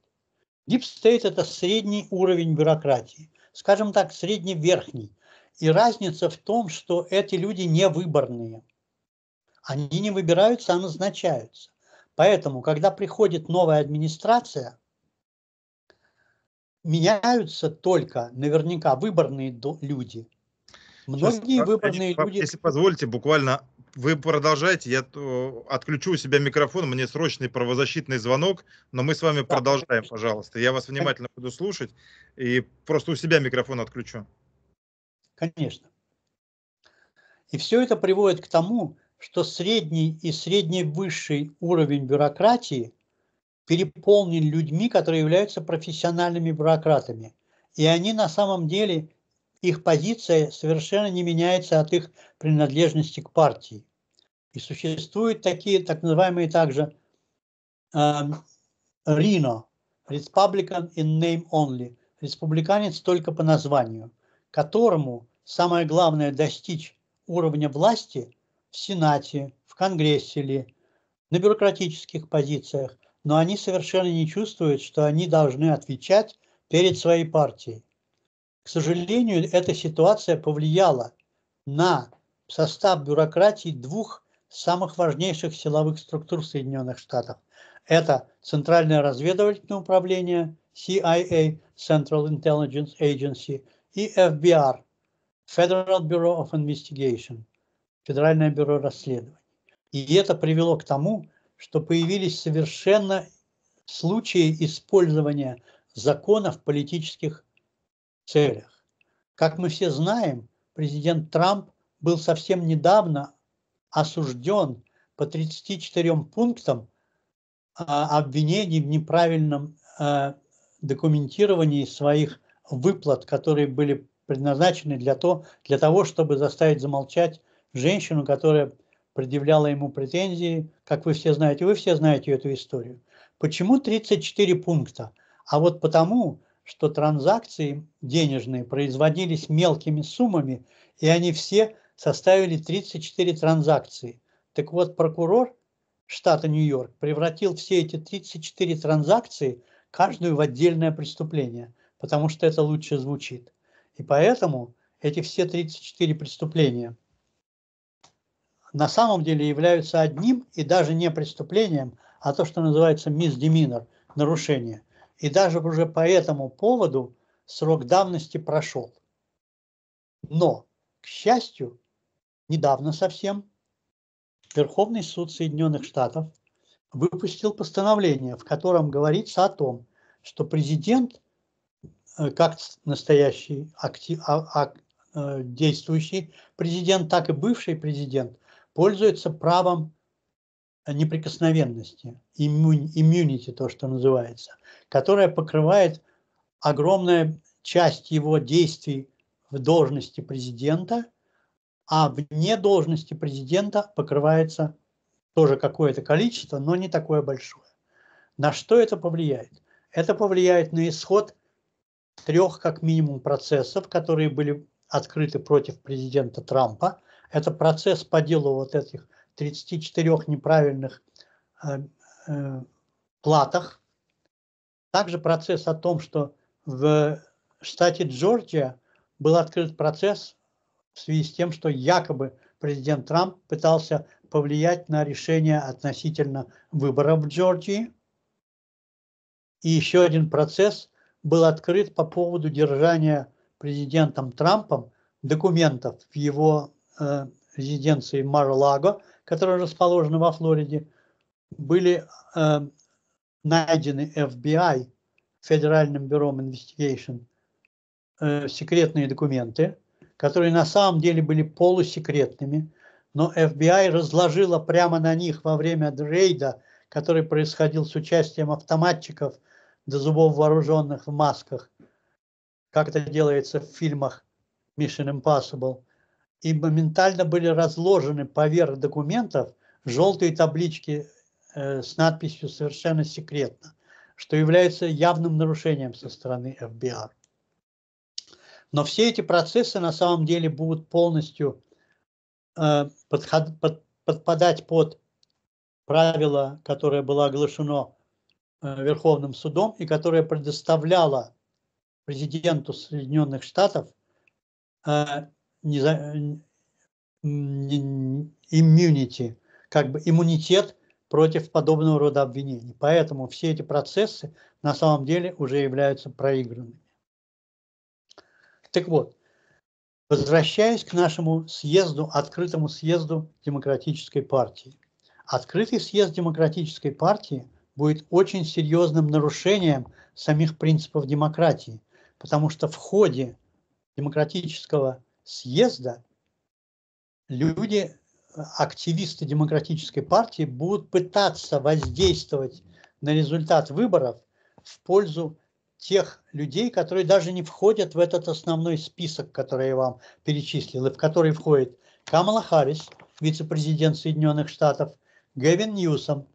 Deep State – это средний уровень бюрократии, скажем так, средне-верхний. И разница в том, что эти люди не выборные. Они не выбираются, а назначаются. Поэтому, когда приходит новая администрация, меняются только наверняка выборные люди. Многие сейчас, выборные люди... Если позволите, буквально вы продолжайте. Я отключу у себя микрофон, мне срочный правозащитный звонок, но мы с вами продолжаем, пожалуйста. Я вас внимательно буду слушать и просто у себя микрофон отключу. Конечно. И все это приводит к тому, что средний и средне-высший уровень бюрократии переполнен людьми, которые являются профессиональными бюрократами. И они на самом деле, их позиция совершенно не меняется от их принадлежности к партии. И существуют такие, так называемые также RINO, Republican in name only, республиканец только по названию, которому самое главное достичь уровня власти в Сенате, в Конгрессе или на бюрократических позициях, но они совершенно не чувствуют, что они должны отвечать перед своей партией. К сожалению, эта ситуация повлияла на состав бюрократии двух самых важнейших силовых структур Соединенных Штатов. Это Центральное разведывательное управление, CIA, Central Intelligence Agency, и ФБР, Federal Bureau of Investigation, Федеральное бюро расследований. И это привело к тому, что появились совершенно случаи использования закона в политических целях. Как мы все знаем, президент Трамп был совсем недавно осужден по 34 пунктам обвинений в неправильном документировании своих выплат, которые были предназначены для того, чтобы заставить замолчать женщину, которая предъявляла ему претензии, как вы все знаете эту историю. Почему 34 пункта? А вот потому, что транзакции денежные производились мелкими суммами, и они все составили 34 транзакции. Так вот, прокурор штата Нью-Йорк превратил все эти 34 транзакции, каждую в отдельное преступление, потому что это лучше звучит. И поэтому эти все 34 преступления на самом деле являются одним и даже не преступлением, а то, что называется misdemeanor, нарушение. И даже уже по этому поводу срок давности прошел. Но, к счастью, недавно совсем Верховный суд Соединенных Штатов выпустил постановление, в котором говорится о том, что президент, как настоящий действующий президент, так и бывший президент, пользуется правом неприкосновенности, иммунити, то, что называется, которая покрывает огромную часть его действий в должности президента, а вне должности президента покрывается тоже какое-то количество, но не такое большое. На что это повлияет? Это повлияет на исход трех как минимум процессов, которые были открыты против президента Трампа. Это процесс по делу вот этих 34 неправильных платах. Также процесс о том, что в штате Джорджия был открыт процесс в связи с тем, что якобы президент Трамп пытался повлиять на решение относительно выборов в Джорджии. И еще один процесс был открыт по поводу держания президентом Трампом документов в его резиденции Мар-Лаго, которая расположена во Флориде, были найдены FBI, Федеральным бюро Investigation, секретные документы, которые на самом деле были полусекретными, но FBI разложила прямо на них во время рейда, который происходил с участием автоматчиков до зубов вооруженных в масках, как это делается в фильмах Mission Impossible, и моментально были разложены поверх документов желтые таблички с надписью «Совершенно секретно», что является явным нарушением со стороны ФБР. Но все эти процессы на самом деле будут полностью подпадать под правило, которое было оглашено Верховным судом и которое предоставляло президенту Соединенных Штатов иммунитет против подобного рода обвинений. Поэтому все эти процессы на самом деле уже являются проигранными. Так вот, возвращаясь к нашему съезду, открытому съезду Демократической партии. Открытый съезд Демократической партии будет очень серьезным нарушением самих принципов демократии, потому что в ходе Демократического съезда люди, активисты Демократической партии, будут пытаться воздействовать на результат выборов в пользу тех людей, которые даже не входят в этот основной список, который я вам перечислил, и в который входит Камала Харрис, вице-президент Соединенных Штатов, Гэвин Ньюсом,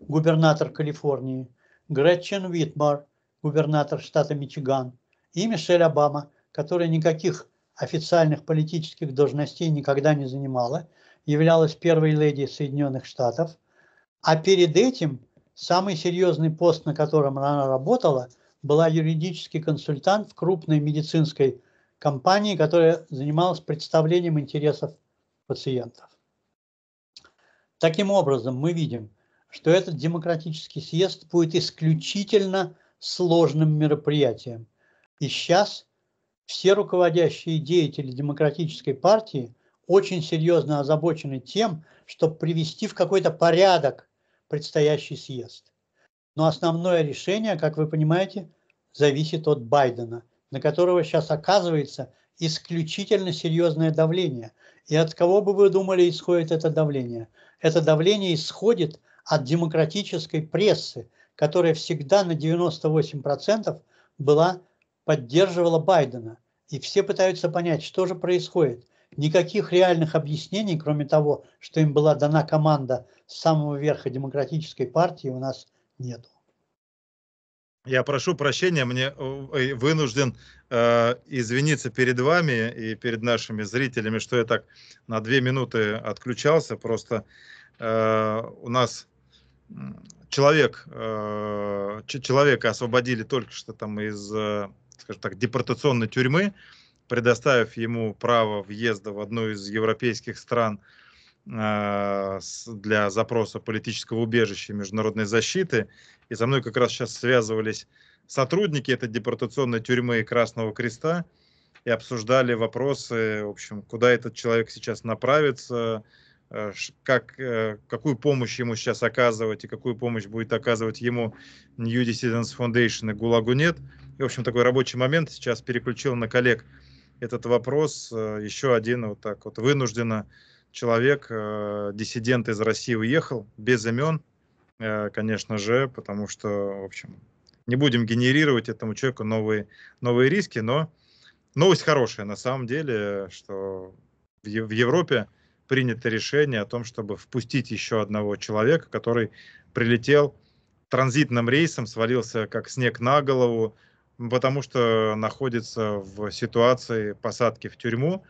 губернатор Калифорнии, Гретчен Витмер, губернатор штата Мичиган, и Мишель Обама, которая никаких официальных политических должностей никогда не занимала, являлась первой леди Соединенных Штатов. А перед этим самый серьезный пост, на котором она работала, была юридический консультант в крупной медицинской компании, которая занималась представлением интересов пациентов. Таким образом, мы видим, что этот демократический съезд будет исключительно сложным мероприятием. И сейчас все руководящие деятели Демократической партии очень серьезно озабочены тем, чтобы привести в какой-то порядок предстоящий съезд. Но основное решение, как вы понимаете, зависит от Байдена, на которого сейчас оказывается исключительно серьезное давление. И от кого бы вы думали исходит это давление? Это давление исходит от демократической прессы, которая всегда на 98% поддерживала Байдена. И все пытаются понять, что же происходит. Никаких реальных объяснений, кроме того, что им была дана команда с самого верха Демократической партии, у нас нет. Я прошу прощения, мне вынужден извиниться перед вами и перед нашими зрителями, что я так на 2 минуты отключался. Просто у нас... Человека освободили только что там из, скажем так, депортационной тюрьмы, предоставив ему право въезда в одну из европейских стран для запроса политического убежища и международной защиты. И со мной как раз сейчас связывались сотрудники этой депортационной тюрьмы и Красного Креста и обсуждали вопросы, в общем, куда этот человек сейчас направится, какую помощь ему сейчас оказывать и какую помощь будет оказывать ему New Dissidents Foundation и Гулагунет. И, в общем, такой рабочий момент. Сейчас переключил на коллег этот вопрос. Еще один вот так вот вынужденно человек, диссидент из России, уехал, без имен, конечно же, потому что, в общем, не будем генерировать этому человеку новые риски, но новость хорошая на самом деле, что в Европе принято решение о том, чтобы впустить еще одного человека, который прилетел транзитным рейсом, свалился как снег на голову, потому что находится в ситуации посадки в тюрьму,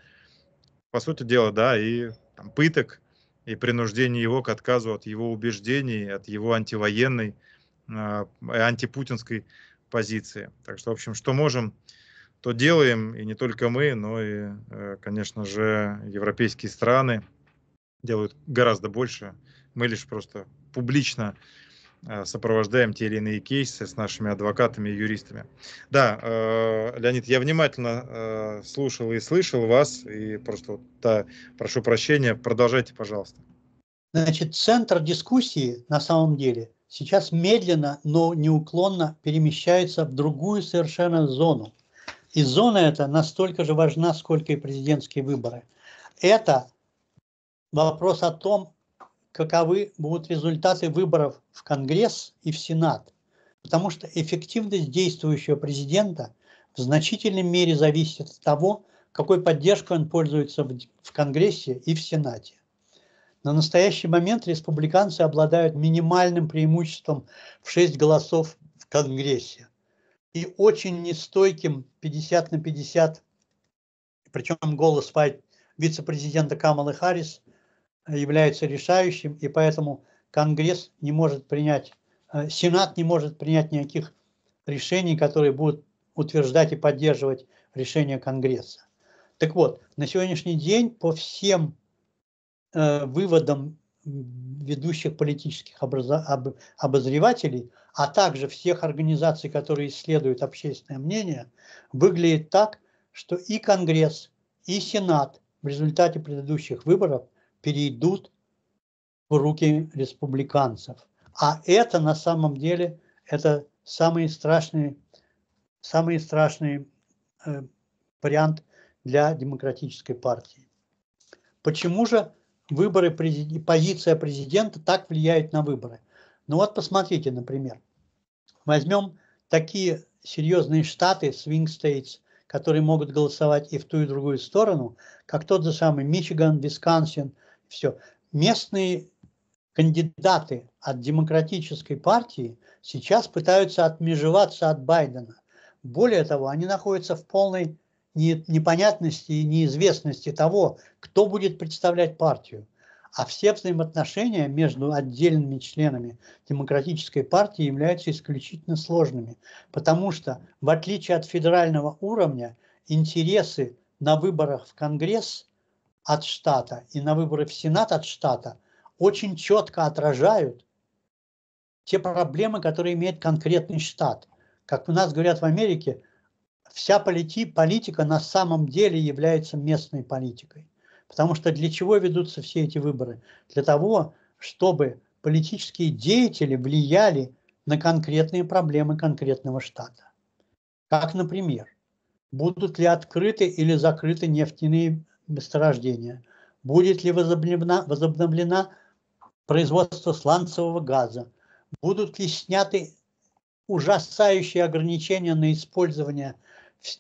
по сути дела, да, и там, пыток, и принуждение его к отказу от его убеждений, от его антивоенной, антипутинской позиции. Так что, в общем, что можем, то делаем, и не только мы, но и, конечно же, европейские страны делают гораздо больше. Мы лишь просто публично сопровождаем те или иные кейсы с нашими адвокатами и юристами. Да, Леонид, я внимательно слушал и слышал вас, и просто вот, да, прошу прощения, продолжайте, пожалуйста. Значит, центр дискуссии на самом деле сейчас медленно, но неуклонно перемещается в другую совершенно зону. И зона эта настолько же важна, сколько и президентские выборы. Это вопрос о том, каковы будут результаты выборов в Конгресс и в Сенат. Потому что эффективность действующего президента в значительной мере зависит от того, какой поддержкой он пользуется в Конгрессе и в Сенате. На настоящий момент республиканцы обладают минимальным преимуществом в 6 голосов в Конгрессе и очень нестойким 50 на 50, причем голос вице-президента Камалы Харрис является решающим, и поэтому Конгресс не может принять, Сенат не может принять никаких решений, которые будут утверждать и поддерживать решения Конгресса. Так вот, на сегодняшний день по всем выводам ведущих политических обозревателей, а также всех организаций, которые исследуют общественное мнение, выглядит так, что и Конгресс, и Сенат в результате предыдущих выборов перейдут в руки республиканцев. А это на самом деле это самый страшный вариант для демократической партии. Почему же выборы, позиция президента так влияет на выборы? Ну вот посмотрите, например, возьмем такие серьезные штаты, swing states, которые могут голосовать и в ту, и в другую сторону, как тот же самый Мичиган, Висконсин. Все. Местные кандидаты от демократической партии сейчас пытаются отмежеваться от Байдена. Более того, они находятся в полной непонятности и неизвестности того, кто будет представлять партию. А все взаимоотношения между отдельными членами демократической партии являются исключительно сложными, потому что, в отличие от федерального уровня, интересы на выборах в Конгресс от штата и на выборы в Сенат от штата очень четко отражают те проблемы, которые имеет конкретный штат. Как у нас говорят в Америке, вся политика на самом деле является местной политикой. Потому что для чего ведутся все эти выборы? Для того, чтобы политические деятели влияли на конкретные проблемы конкретного штата. Как, например, будут ли открыты или закрыты нефтяные месторождения, будет ли возобновлено производство сланцевого газа, будут ли сняты ужасающие ограничения на использование,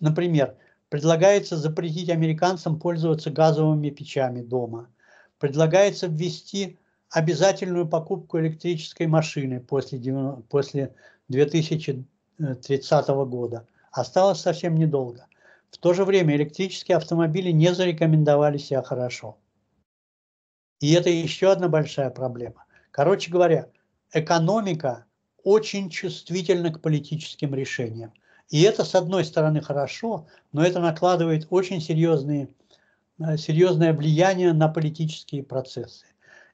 например, предлагается запретить американцам пользоваться газовыми печами дома, предлагается ввести обязательную покупку электрической машины после 2030 года. Осталось совсем недолго. В то же время электрические автомобили не зарекомендовали себя хорошо. И это еще одна большая проблема. Короче говоря, экономика очень чувствительна к политическим решениям. И это, с одной стороны, хорошо, но это накладывает очень серьезное влияние на политические процессы.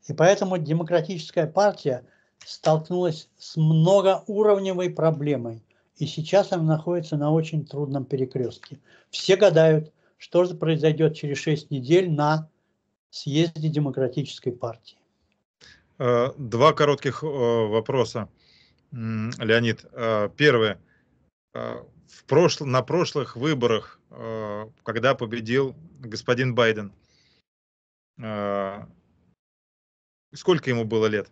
И поэтому демократическая партия столкнулась с многоуровневой проблемой. И сейчас она находится на очень трудном перекрестке. Все гадают, что же произойдет через 6 недель на съезде демократической партии. Два коротких вопроса, Леонид. Первое. На прошлых выборах, когда победил господин Байден, Сколько ему было лет?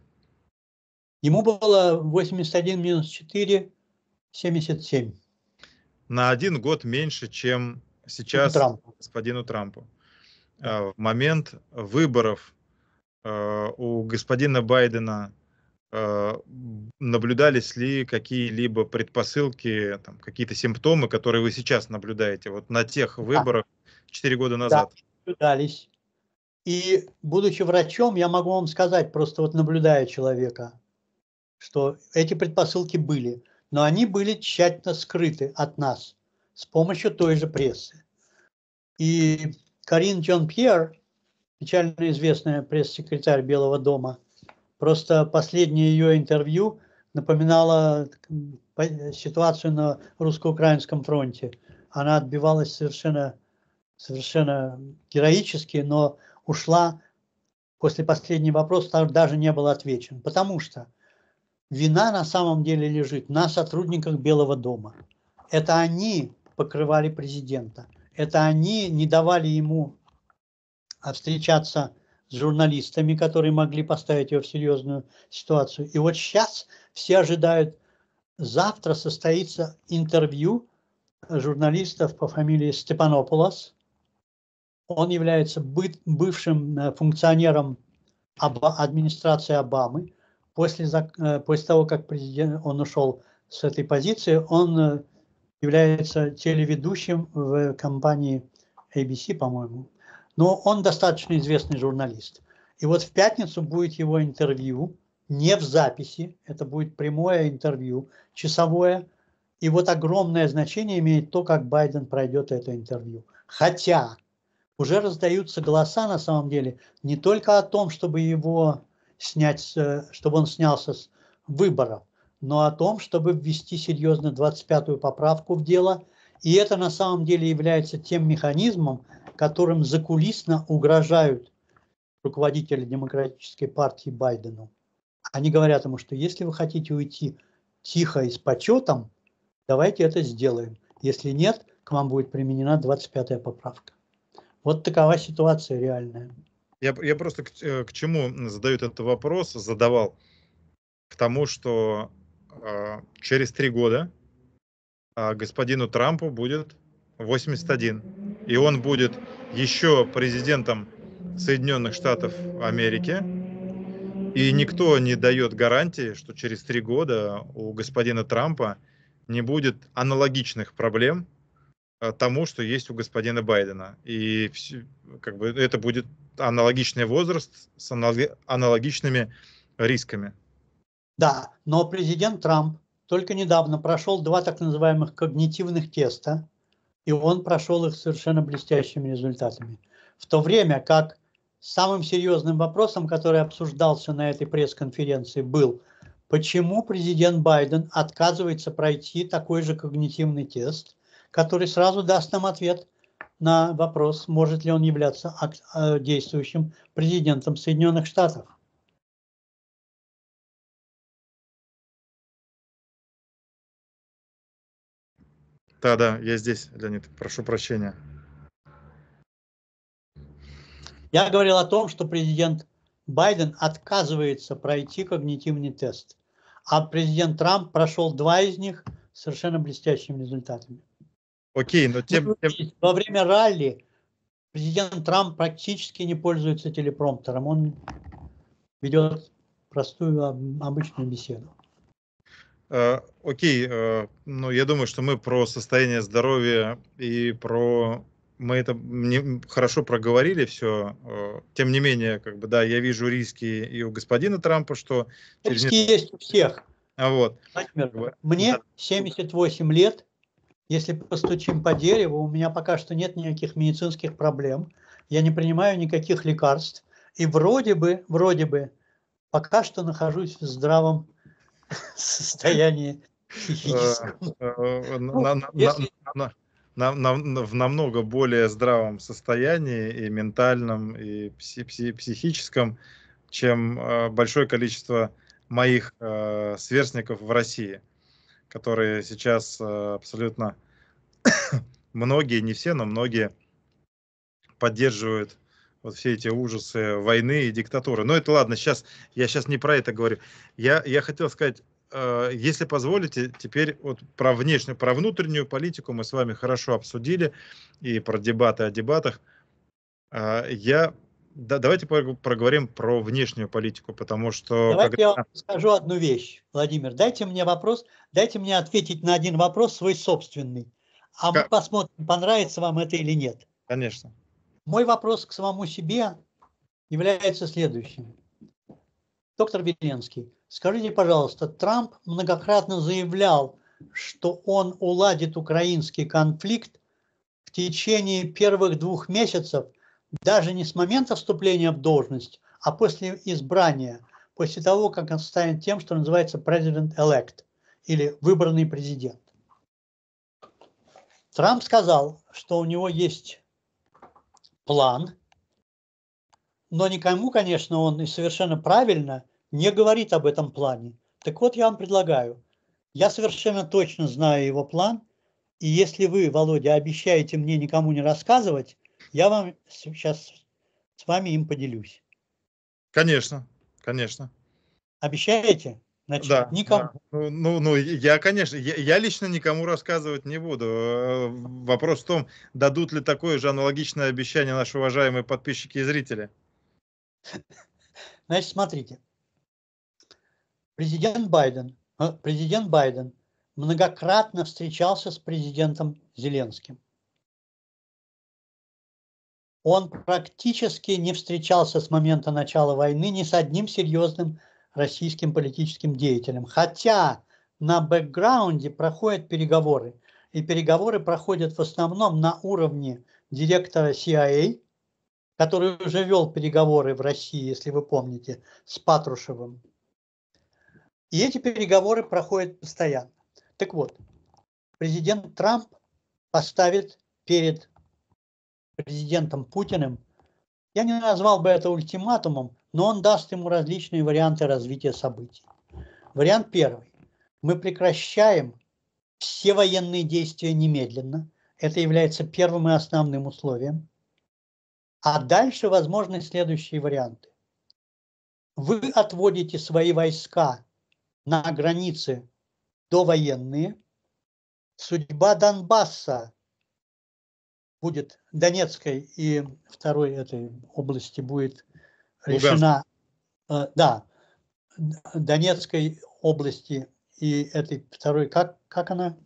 Ему было 81 минус 4, 77. На 1 год меньше, чем сейчас господину Трампу. В момент выборов у господина Байдена наблюдались ли какие-либо предпосылки, там, какие-то симптомы, которые вы сейчас наблюдаете, вот на тех выборах 4 года назад? Да, наблюдались. И, будучи врачом, я могу вам сказать, просто вот наблюдая человека, что эти предпосылки были, но они были тщательно скрыты от нас с помощью той же прессы. И Карин Джон-Пьер, печально известная пресс-секретарь Белого дома, просто последнее ее интервью напоминало ситуацию на русско-украинском фронте. Она отбивалась совершенно героически, но ушла после последнего вопроса, даже не был отвечен. Потому что вина на самом деле лежит на сотрудниках Белого дома. Это они покрывали президента. Это они не давали ему встречаться с журналистами, которые могли поставить его в серьезную ситуацию. И вот сейчас все ожидают, завтра состоится интервью журналистов по фамилии Степанопулос. Он является бывшим функционером администрации Обамы. После того, как он ушел с этой позиции, он является телеведущим в компании ABC, по-моему. Но он достаточно известный журналист. И вот в пятницу будет его интервью, не в записи, это будет прямое интервью, часовое. И вот огромное значение имеет то, как Байден пройдет это интервью. Хотя уже раздаются голоса, на самом деле, не только о том, чтобы его... чтобы он снялся с выборов, но о том, чтобы ввести серьезно 25-ю поправку в дело. И это на самом деле является тем механизмом, которым закулисно угрожают руководители Демократической партии Байдену. Они говорят ему, что если вы хотите уйти тихо и с почетом, давайте это сделаем. Если нет, к вам будет применена 25-я поправка. Вот такова ситуация реальная. Я просто к чему задают этот вопрос, задавал к тому, что через 3 года господину Трампу будет 81, и он будет еще президентом Соединенных Штатов Америки, и никто не дает гарантии, что через 3 года у господина Трампа не будет аналогичных проблем тому, что есть у господина Байдена. И как бы это будет аналогичный возраст с аналогичными рисками. Да, но президент Трамп только недавно прошел 2 так называемых когнитивных теста, и он прошел их совершенно блестящими результатами. В то время как самым серьезным вопросом, который обсуждался на этой пресс-конференции, был, почему президент Байден отказывается пройти такой же когнитивный тест, который сразу даст нам ответ на вопрос, может ли он являться действующим президентом Соединенных Штатов. Да, я здесь, Леонид, прошу прощения. Я говорил о том, что президент Байден отказывается пройти когнитивный тест, а президент Трамп прошел 2 из них с совершенно блестящими результатами. Окей, но во время ралли президент Трамп практически не пользуется телепромптером. Он ведет простую, обычную беседу. Окей, ну, я думаю, что мы про состояние здоровья и про... Мы это хорошо проговорили все. Тем не менее, как бы, да, я вижу риски и у господина Трампа, что... Риски есть у всех. Вот. Например, мне 78 лет. Если постучим по дереву, у меня пока что нет никаких медицинских проблем, я не принимаю никаких лекарств, и вроде бы, пока что нахожусь в здравом состоянии психическом. В намного более здравом состоянии и ментальном, и психическом, чем большое количество моих сверстников в России, которые сейчас абсолютно многие, не все, но многие поддерживают Вот все эти ужасы войны и диктатуры. Но это ладно, я сейчас не про это говорю. Я хотел сказать, если позволите, теперь вот про внешнюю, про внутреннюю политику мы с вами хорошо обсудили, и про дебаты о дебатах. Давайте проговорим про внешнюю политику, потому что... Давайте я вам скажу одну вещь, Владимир. Дайте мне ответить на один вопрос свой собственный. А мы посмотрим, понравится вам это или нет. Конечно. Мой вопрос к самому себе является следующим. Доктор Виленский, скажите, пожалуйста, Трамп многократно заявлял, что он уладит украинский конфликт в течение первых 2 месяцев, даже не с момента вступления в должность, а после избрания, после того, как он станет тем, что называется president-elect, или выбранный президент. Трамп сказал, что у него есть план, но никому, конечно, он и совершенно правильно не говорит об этом плане. Так вот, я вам предлагаю. Я совершенно точно знаю его план, и если вы, Володя, обещаете мне никому не рассказывать, я вам сейчас с вами им поделюсь. Конечно, конечно. Обещаете? Значит, да, никому. Да. Ну, я, конечно, я лично никому рассказывать не буду. Вопрос в том, дадут ли такое же аналогичное обещание наши уважаемые подписчики и зрители. Значит, смотрите. Президент Байден многократно встречался с президентом Зеленским. Он практически не встречался с момента начала войны ни с одним серьезным российским политическим деятелем. Хотя на бэкграунде проходят переговоры. И переговоры проходят в основном на уровне директора CIA, который уже вел переговоры в России, если вы помните, с Патрушевым. И эти переговоры проходят постоянно. Так вот, президент Трамп поставит перед президентом Путиным, я не назвал бы это ультиматумом, но он даст ему различные варианты развития событий. Вариант первый. Мы прекращаем все военные действия немедленно. Это является первым и основным условием. А дальше возможны следующие варианты. Вы отводите свои войска на границы довоенные. Судьба Донбасса будет, Донецкой и второй этой области будет решена, да, Донецкой области и этой второй, как она?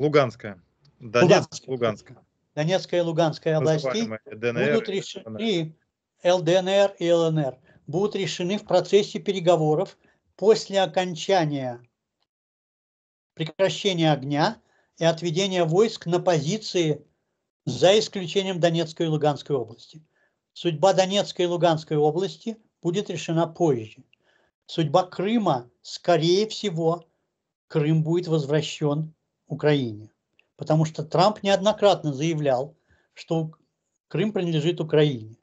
Луганская. Донецкая. Донецкая и Луганская области будут решены, ЛДНР и ЛНР, будут решены в процессе переговоров после окончания прекращения огня и отведения войск на позиции за исключением Донецкой и Луганской области. Судьба Донецкой и Луганской области будет решена позже. Судьба Крыма, скорее всего, Крым будет возвращен Украине. Потому что Трамп неоднократно заявлял, что Крым принадлежит Украине.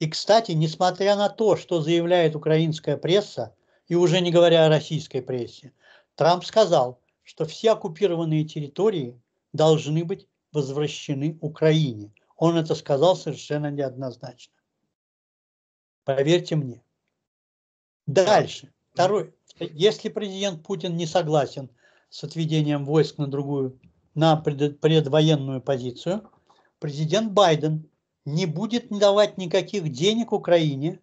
И, кстати, несмотря на то, что заявляет украинская пресса, и уже не говоря о российской прессе, Трамп сказал, что все оккупированные территории должны быть возвращены Украине. Он это сказал совершенно неоднозначно. Поверьте мне. Дальше. Второй. Если президент Путин не согласен с отведением войск на другую, на предвоенную позицию, президент Байден не будет давать никаких денег Украине,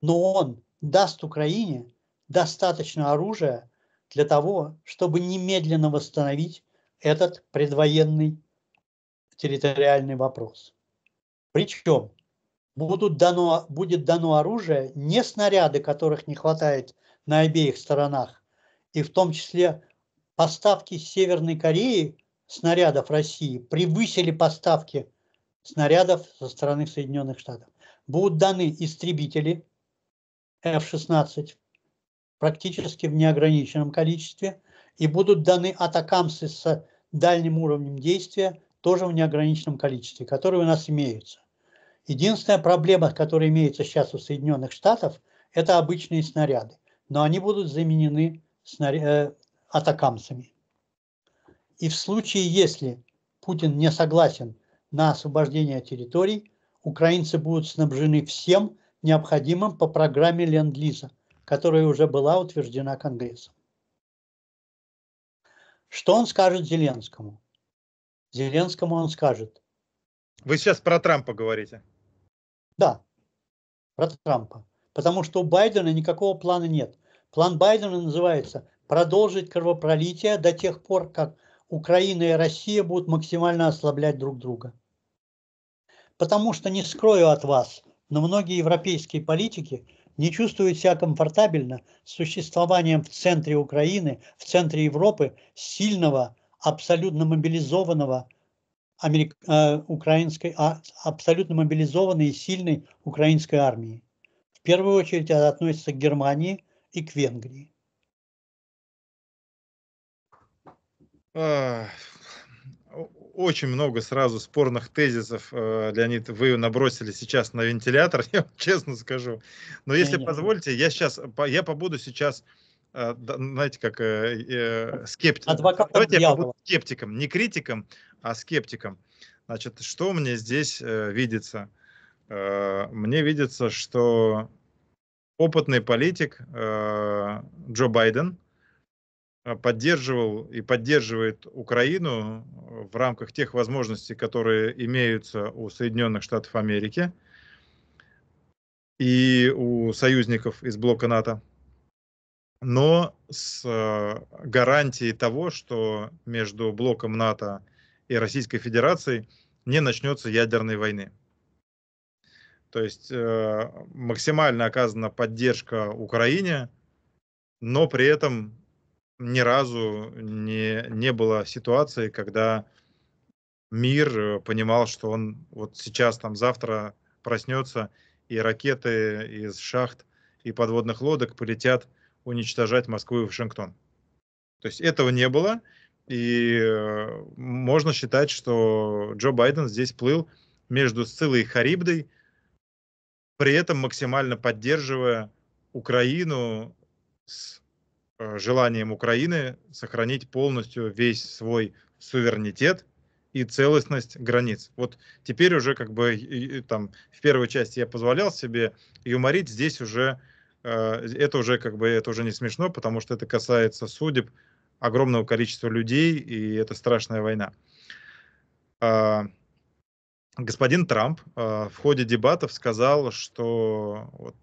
но он даст Украине достаточно оружия для того, чтобы немедленно восстановить этот предвоенный территориальный вопрос. Причем будет дано оружие, не снаряды, которых не хватает на обеих сторонах, и в том числе поставки с Северной Кореи снарядов России превысили поставки снарядов со стороны Соединенных Штатов. Будут даны истребители F-16 практически в неограниченном количестве, и будут даны атакамсы с дальним уровнем действия тоже в неограниченном количестве, которые у нас имеются. Единственная проблема, которая имеется сейчас у Соединенных Штатов, это обычные снаряды. Но они будут заменены атакамсами. И в случае, если Путин не согласен на освобождение территорий, украинцы будут снабжены всем необходимым по программе Ленд-Лиза, которая уже была утверждена Конгрессом. Что он скажет Зеленскому? Зеленскому он скажет. Вы сейчас про Трампа говорите? Да, про Трампа. Потому что у Байдена никакого плана нет. План Байдена называется «Продолжить кровопролитие до тех пор, как Украина и Россия будут максимально ослаблять друг друга». Потому что, не скрою от вас, но многие европейские политики не чувствуют себя комфортабельно с существованием в центре Украины, в центре Европы сильного, абсолютно мобилизованного абсолютно мобилизованной и сильной украинской армии. В первую очередь это относится к Германии и к Венгрии. Очень много сразу спорных тезисов, Леонид, вы набросили сейчас на вентилятор, я вам честно скажу. Но если позволите, я побуду сейчас, знаете, как скептиком. Давайте я побуду скептиком, не критиком, а скептиком. Значит, что мне здесь видится? Мне видится, что опытный политик Джо Байден поддерживал и поддерживает Украину в рамках тех возможностей, которые имеются у Соединенных Штатов Америки и у союзников из блока НАТО, но с гарантией того, что между блоком НАТО и Российской Федерацией не начнется ядерной войны. То есть максимально оказана поддержка Украине, но при этом ни разу не было ситуации, когда мир понимал, что он вот сейчас, там, завтра проснется, и ракеты из шахт и подводных лодок полетят уничтожать Москву и Вашингтон. То есть этого не было, и можно считать, что Джо Байден здесь плыл между Сциллой и Харибдой, при этом максимально поддерживая Украину с желанием Украины сохранить полностью весь свой суверенитет и целостность границ. Вот теперь уже как бы там в первой части я позволял себе юморить, здесь уже это уже как бы это уже не смешно, потому что это касается судеб огромного количества людей, и это страшная война. Господин Трамп в ходе дебатов сказал, что вот,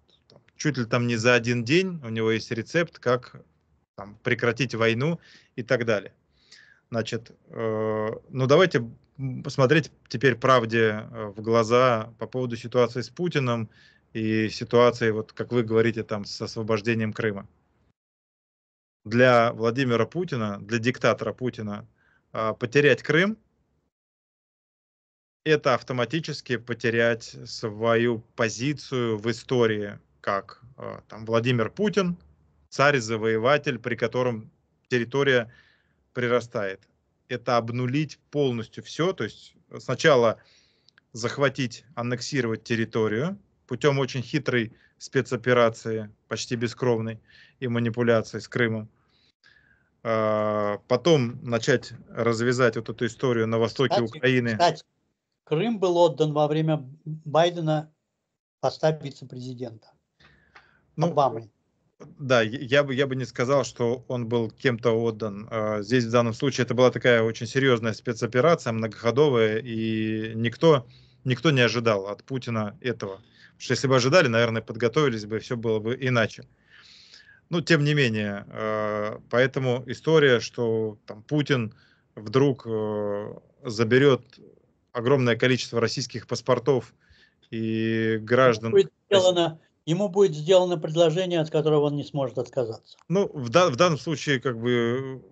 чуть ли там не за один день у него есть рецепт, как там прекратить войну и так далее. Значит, ну давайте посмотреть теперь правде в глаза по поводу ситуации с Путиным и ситуации, вот как вы говорите, там с освобождением Крыма. Для Владимира Путина, для диктатора Путина потерять Крым — это автоматически потерять свою позицию в истории, как там Владимир Путин, царь-завоеватель, при котором территория прирастает. Это обнулить полностью все, то есть сначала захватить, аннексировать территорию путем очень хитрой спецоперации, почти бескровной, и манипуляции с Крымом. Потом начать развязать вот эту историю на востоке Украины. Кстати, Крым был отдан во время Байдена поста вице-президента. Ну, Обамой. Да, я бы не сказал, что он был кем-то отдан. Здесь в данном случае это была такая очень серьезная спецоперация, многоходовая, и никто не ожидал от Путина этого. Потому что если бы ожидали, наверное, подготовились бы, и все было бы иначе. Но тем не менее, поэтому история, что там Путин вдруг заберет огромное количество российских паспортов и граждан... Ему будет сделано предложение, от которого он не сможет отказаться. Ну, в данном случае, как бы,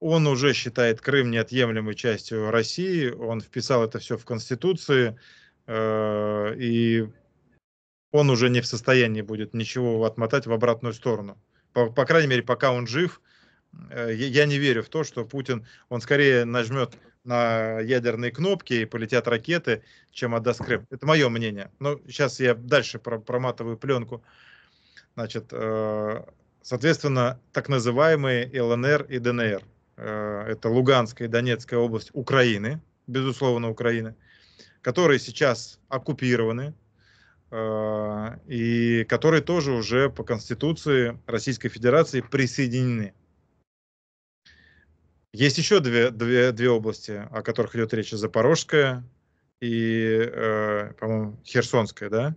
он уже считает Крым неотъемлемой частью России, он вписал это все в Конституции, и он уже не в состоянии будет ничего отмотать в обратную сторону. По крайней мере, пока он жив, я не верю в то, что Путин, он скорее нажмет на ядерные кнопки и полетят ракеты, чем отдаст Крым. Это мое мнение. Но сейчас я дальше проматываю пленку. Значит, соответственно, так называемые ЛНР и ДНР. Это Луганская и Донецкая область Украины, безусловно, Украины. которые сейчас оккупированы и которые тоже уже по Конституции Российской Федерации присоединены. Есть еще две области, о которых идет речь: Запорожская и, по-моему, Херсонская, да?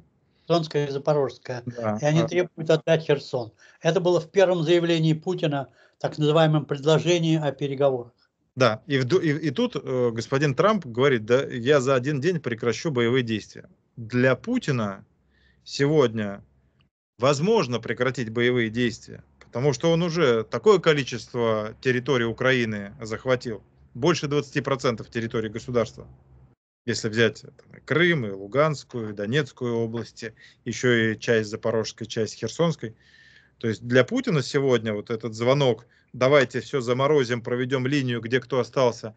Херсонская и Запорожская. Да. И они требуют отдать Херсон. Это было в первом заявлении Путина, так называемом предложении о переговорах. Да, и тут господин Трамп говорит: да, я за один день прекращу боевые действия. Для Путина сегодня возможно прекратить боевые действия, потому что он уже такое количество территорий Украины захватил, больше 20% территории государства. Если взять там, и Крым, и Луганскую, и Донецкую области, еще и часть Запорожской, часть Херсонской. То есть для Путина сегодня вот этот звонок: давайте все заморозим, проведем линию, где кто остался.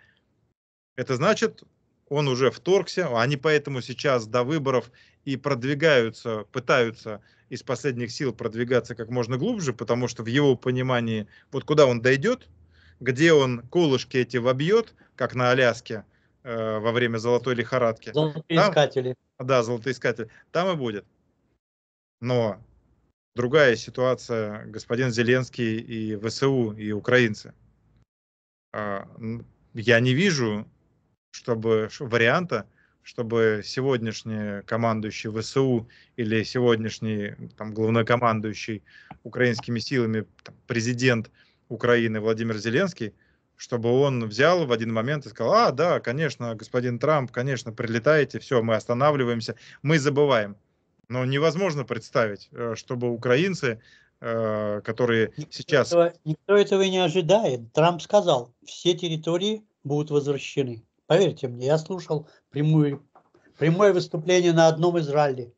Это значит, он уже вторгся, они поэтому сейчас до выборов и продвигаются, пытаются из последних сил продвигаться как можно глубже, потому что в его понимании, вот куда он дойдет, где он колышки эти вобьет, как на Аляске во время золотой лихорадки. Золотоискатели. Там, да, золотоискатели. Там и будет. Но другая ситуация, господин Зеленский и ВСУ, и украинцы. Я не вижу варианта, чтобы сегодняшний командующий ВСУ или сегодняшний там, главнокомандующий украинскими силами там, президент Украины Владимир Зеленский, чтобы он взял в один момент и сказал: а, да, конечно, господин Трамп, конечно, прилетаете, все, мы останавливаемся, мы забываем. Но невозможно представить, чтобы украинцы, которые сейчас... Никто этого и не ожидает. Трамп сказал, все территории будут возвращены. Поверьте мне, я слушал прямое выступление на одном из ралли.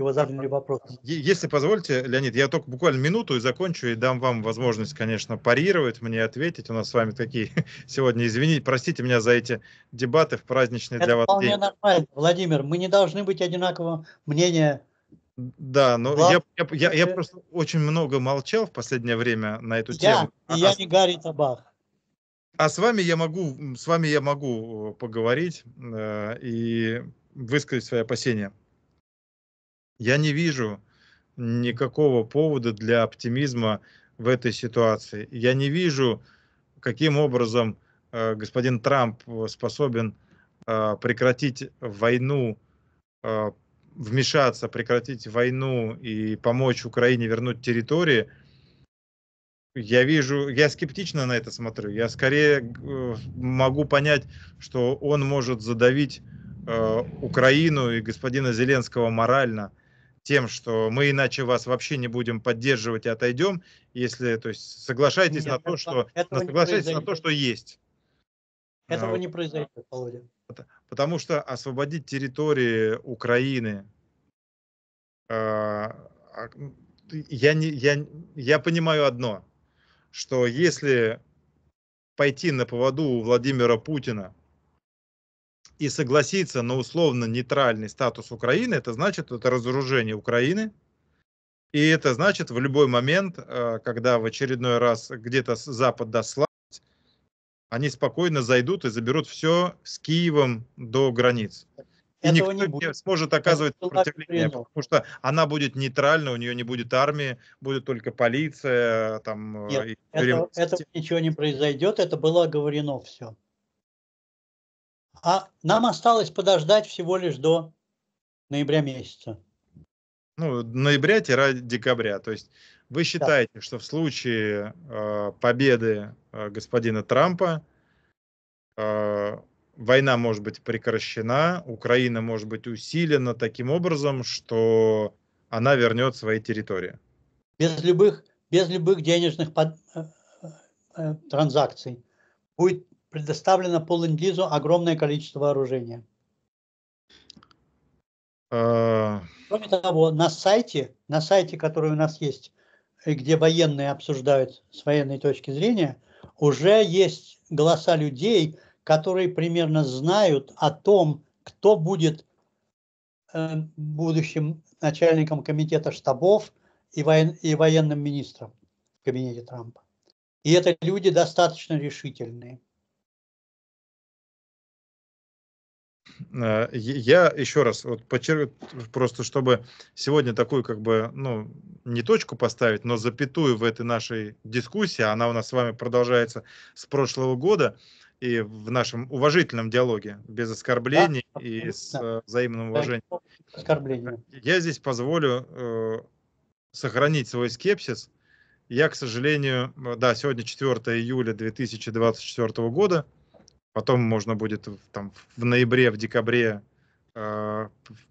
Его задали вопрос. Если позволите, Леонид, я только буквально минуту и закончу, и дам вам возможность, конечно, парировать, мне ответить. У нас с вами такие сегодня, извините, простите меня за эти дебаты в праздничный для вас день. Это вполне нормально, Владимир, мы не должны быть одинакового мнения. Да, но я просто очень много молчал в последнее время на эту тему. Я не Гарри Табах. А с вами я могу поговорить и высказать свои опасения. Я не вижу никакого повода для оптимизма в этой ситуации. Я не вижу, каким образом господин Трамп способен прекратить войну, вмешаться, прекратить войну и помочь Украине вернуть территории. Я скептично на это смотрю. Я скорее могу понять, что он может задавить Украину и господина Зеленского морально, тем, что мы иначе вас вообще не будем поддерживать и отойдем, если, то есть, соглашайтесь на то, что есть. Этого не произойдет, Володя. Потому что освободить территории Украины, я понимаю одно, что если пойти на поводу у Владимира Путина и согласиться на условно-нейтральный статус Украины, это значит, это разоружение Украины. И это значит, в любой момент, когда в очередной раз где-то Запад даст слабость, они спокойно зайдут и заберут все с Киевом до границ. И никто не сможет оказывать сопротивление, потому что она будет нейтральна, у нее не будет армии, будет только полиция. Там, нет, этого ничего не произойдет, это было оговорено все. А нам осталось подождать всего лишь до ноября месяца. Ну, ноября-декабря. То есть вы считаете, да, что в случае победы господина Трампа война может быть прекращена, Украина может быть усилена таким образом, что она вернет свои территории? Без любых денежных транзакций. Будет предоставлено Полиндизу огромное количество вооружения. Кроме того, на сайте, который у нас есть, где военные обсуждают с военной точки зрения, уже есть голоса людей, которые примерно знают о том, кто будет будущим начальником комитета штабов и военным министром в кабинете Трампа. И это люди достаточно решительные. Я еще раз вот подчеркну, просто чтобы сегодня такую как бы, ну, не точку поставить, но запятую в этой нашей дискуссии, она у нас с вами продолжается с прошлого года и в нашем уважительном диалоге, без оскорблений, да, и с взаимным уважением. Я здесь позволю сохранить свой скепсис. Я, к сожалению, да, сегодня 4 июля 2024 года. Потом можно будет там, в ноябре, в декабре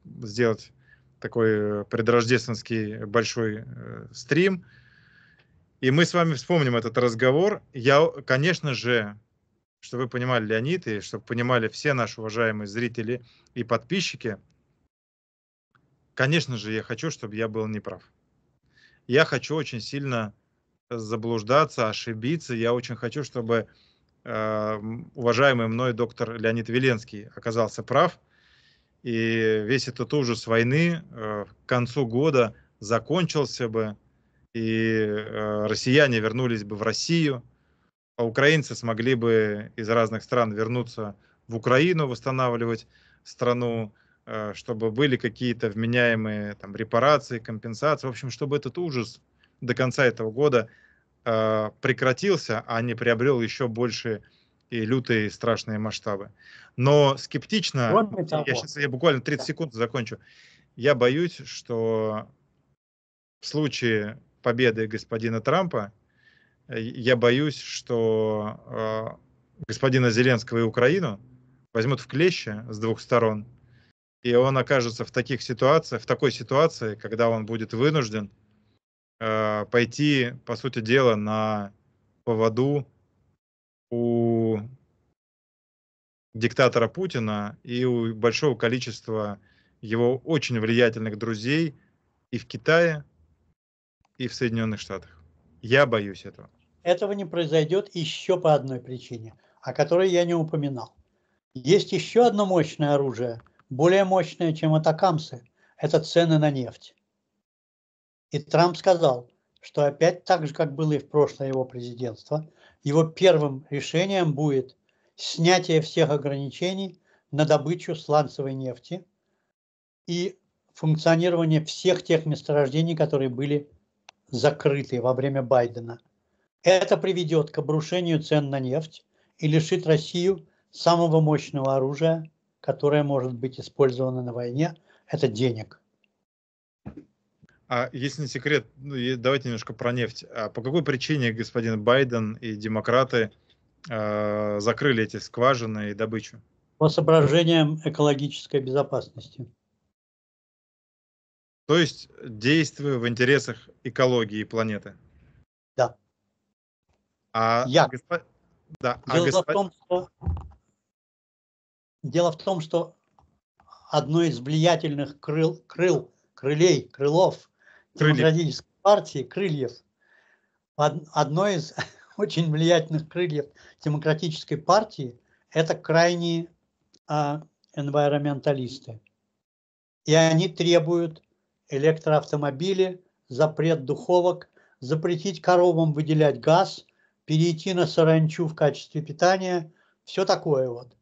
сделать такой предрождественский большой стрим. И мы с вами вспомним этот разговор. Я, конечно же, чтобы вы понимали, Леонид, и чтобы понимали все наши уважаемые зрители и подписчики, конечно же, я хочу, чтобы я был неправ. Я хочу очень сильно заблуждаться, ошибиться. Я очень хочу, чтобы... уважаемый мной доктор Леонид Виленский оказался прав, и весь этот ужас войны к концу года закончился бы, и россияне вернулись бы в Россию, а украинцы смогли бы из разных стран вернуться в Украину, восстанавливать страну, чтобы были какие-то вменяемые там, репарации, компенсации, в общем, чтобы этот ужас до конца этого года прекратился, а не приобрел еще больше и лютые, и страшные масштабы. Но скептично, я буквально 30 секунд закончу, я боюсь, что в случае победы господина Трампа, я боюсь, что господина Зеленского и Украину возьмут в клещи с двух сторон, и он окажется в таких ситуациях, в такой ситуации, когда он будет вынужден пойти, по сути дела, на поводу у диктатора Путина и у большого количества его очень влиятельных друзей и в Китае, и в Соединенных Штатах. Я боюсь этого. Этого не произойдет еще по одной причине, о которой я не упоминал. Есть еще одно мощное оружие, более мощное, чем атакамсы. Это цены на нефть. И Трамп сказал, что опять так же, как было и в прошлое его президентство, его первым решением будет снятие всех ограничений на добычу сланцевой нефти и функционирование всех тех месторождений, которые были закрыты во время Байдена. Это приведет к обрушению цен на нефть и лишит Россию самого мощного оружия, которое может быть использовано на войне, это денег. А если не секрет, давайте немножко про нефть. А по какой причине господин Байден и демократы закрыли эти скважины и добычу? По соображениям экологической безопасности. То есть действуя в интересах экологии и планеты? Да. Дело в том, что одно из влиятельных Демократической партии крыльев, одно из очень влиятельных крыльев демократической партии это крайние энвайроменталисты. И они требуют электроавтомобили, запрет духовок, запретить коровам выделять газ, перейти на саранчу в качестве питания, все такое вот.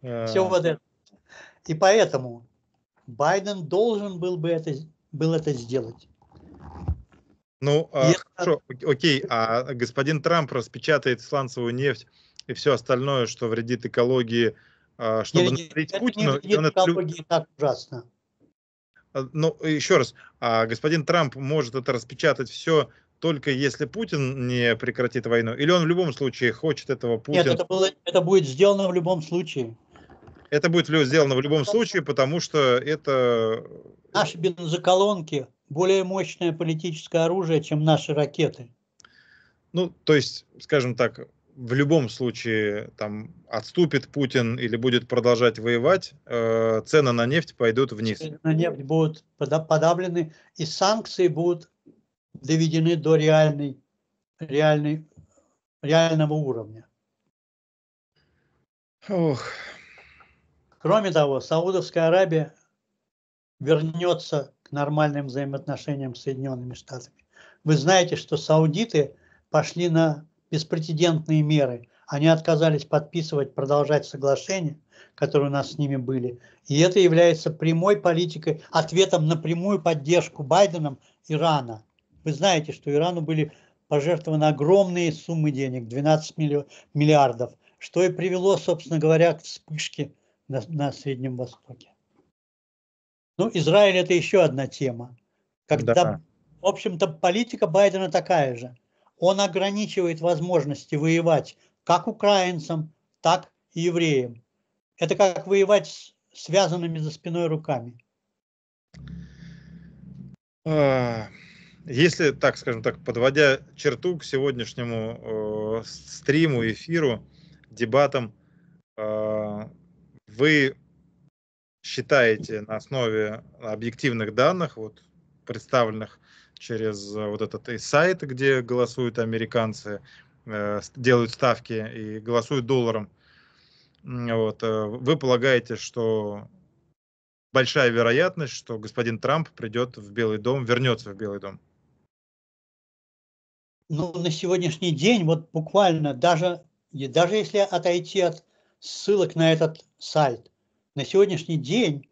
Все вот это. И поэтому Байден должен был это сделать. Ну, хорошо, окей, а господин Трамп распечатает сланцевую нефть и все остальное, что вредит экологии, чтобы навредить Путину. Экологии так ужасно. Ну, еще раз, господин Трамп может это распечатать все, только если Путин не прекратит войну, или он в любом случае хочет этого Путина? Нет, это будет сделано в любом случае. Это будет сделано в любом случае, потому что это... Наши бензоколонки более мощное политическое оружие, чем наши ракеты. Ну, то есть, скажем так, в любом случае там отступит Путин или будет продолжать воевать, цены на нефть пойдут вниз. Цены на нефть будут подавлены, и санкции будут доведены до реального уровня. Ох... Кроме того, Саудовская Аравия вернется к нормальным взаимоотношениям с Соединенными Штатами. Вы знаете, что саудиты пошли на беспрецедентные меры. Они отказались подписывать, продолжать соглашения, которые у нас с ними были. И это является прямой политикой, ответом на прямую поддержку Байденом Ирана. Вы знаете, что Ирану были пожертвованы огромные суммы денег, 12 миллиардов, что и привело, собственно говоря, к вспышке на Среднем Востоке. Ну, Израиль — это еще одна тема. Когда, да. В общем-то, политика Байдена такая же. Он ограничивает возможности воевать как украинцам, так и евреям. Это как воевать с связанными за спиной руками. Если, так скажем так, подводя черту к сегодняшнему стриму, эфиру, дебатам, вы считаете на основе объективных данных, вот, представленных через вот этот сайт, где голосуют американцы, делают ставки и голосуют долларом, вот, вы полагаете, что большая вероятность, что господин Трамп придет в Белый дом, вернется в Белый дом? Ну, на сегодняшний день, вот буквально, даже если отойти от ссылок на этот сайт, на сегодняшний день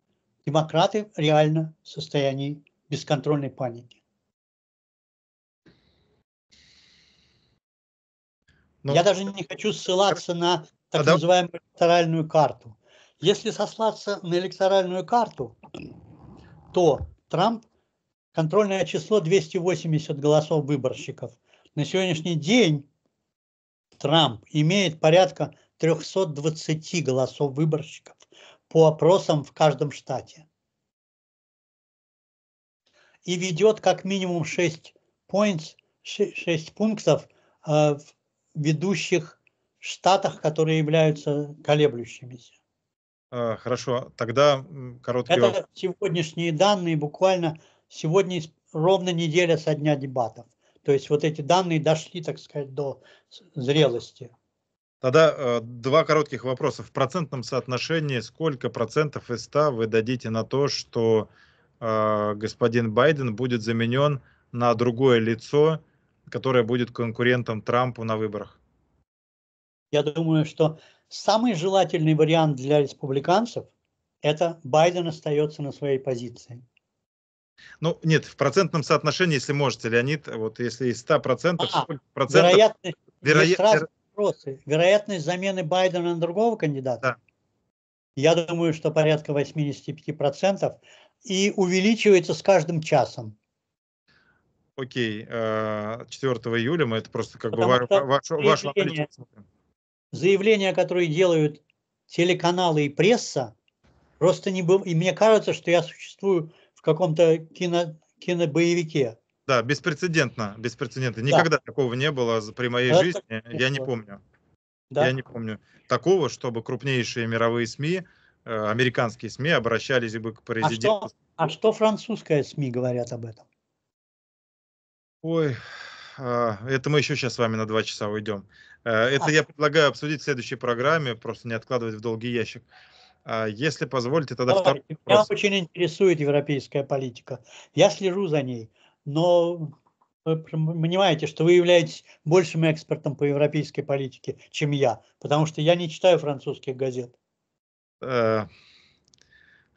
демократы реально в состоянии бесконтрольной паники. Но я даже не хочу ссылаться на так называемую электоральную карту. Если сослаться на электоральную карту, то Трамп — контрольное число 280 голосов выборщиков. На сегодняшний день Трамп имеет порядка 320 голосов выборщиков по опросам в каждом штате. И ведет как минимум 6 пунктов в ведущих штатах, которые являются колеблющимися. Хорошо, тогда короткий... Это сегодняшние данные, буквально сегодня ровно неделя со дня дебатов. То есть вот эти данные дошли, так сказать, до зрелости. Тогда два коротких вопроса. В процентном соотношении сколько процентов из 100 вы дадите на то, что господин Байден будет заменен на другое лицо, которое будет конкурентом Трампу на выборах? Я думаю, что самый желательный вариант для республиканцев – это Байден остается на своей позиции. Ну, нет, в процентном соотношении, если можете, Леонид, вот если из 100%, сколько процентов… Вероятность замены Байдена на другого кандидата, да. Я думаю, что порядка 85%, и увеличивается с каждым часом. Окей, 4 июля мы это просто как ваше заявление, которое делают телеканалы и пресса, просто не было. И мне кажется, что я существую в каком-то кинобоевике. Да, беспрецедентно. Никогда такого не было при моей жизни. Я не помню. Да? Я не помню такого, чтобы крупнейшие мировые СМИ, американские СМИ, обращались бы к президенту. А что французская СМИ говорят об этом? Ой, это мы еще сейчас с вами на 2 часа уйдем. Это я предлагаю обсудить в следующей программе, просто не откладывать в долгий ящик. Если позволите, тогда второй вопрос. Меня очень интересует европейская политика. Я слежу за ней. Но вы понимаете, что вы являетесь большим экспертом по европейской политике, чем я, потому что я не читаю французских газет.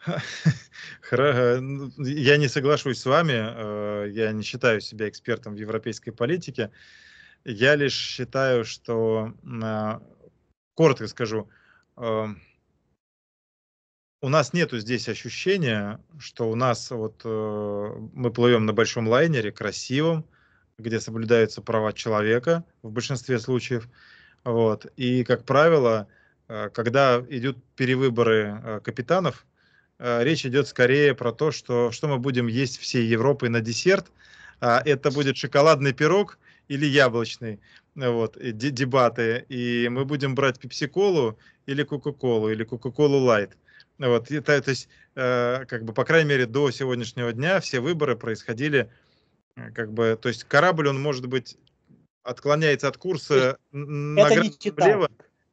Я не соглашусь с вами, я не считаю себя экспертом в европейской политике. Я лишь считаю, что, коротко скажу, у нас нету здесь ощущения, что у нас вот мы плывем на большом лайнере, красивом, где соблюдаются права человека в большинстве случаев. Вот. И, как правило, когда идут перевыборы капитанов, речь идет скорее про то, что мы будем есть всей Европой на десерт. Это будет шоколадный пирог или яблочный. Вот, дебаты. И мы будем брать пепси-колу или кока-колу, или кока-колу лайт. Вот, то есть, как бы, по крайней мере, до сегодняшнего дня все выборы происходили, как бы, то есть корабль, он, может быть, отклоняется от курса на градус влево,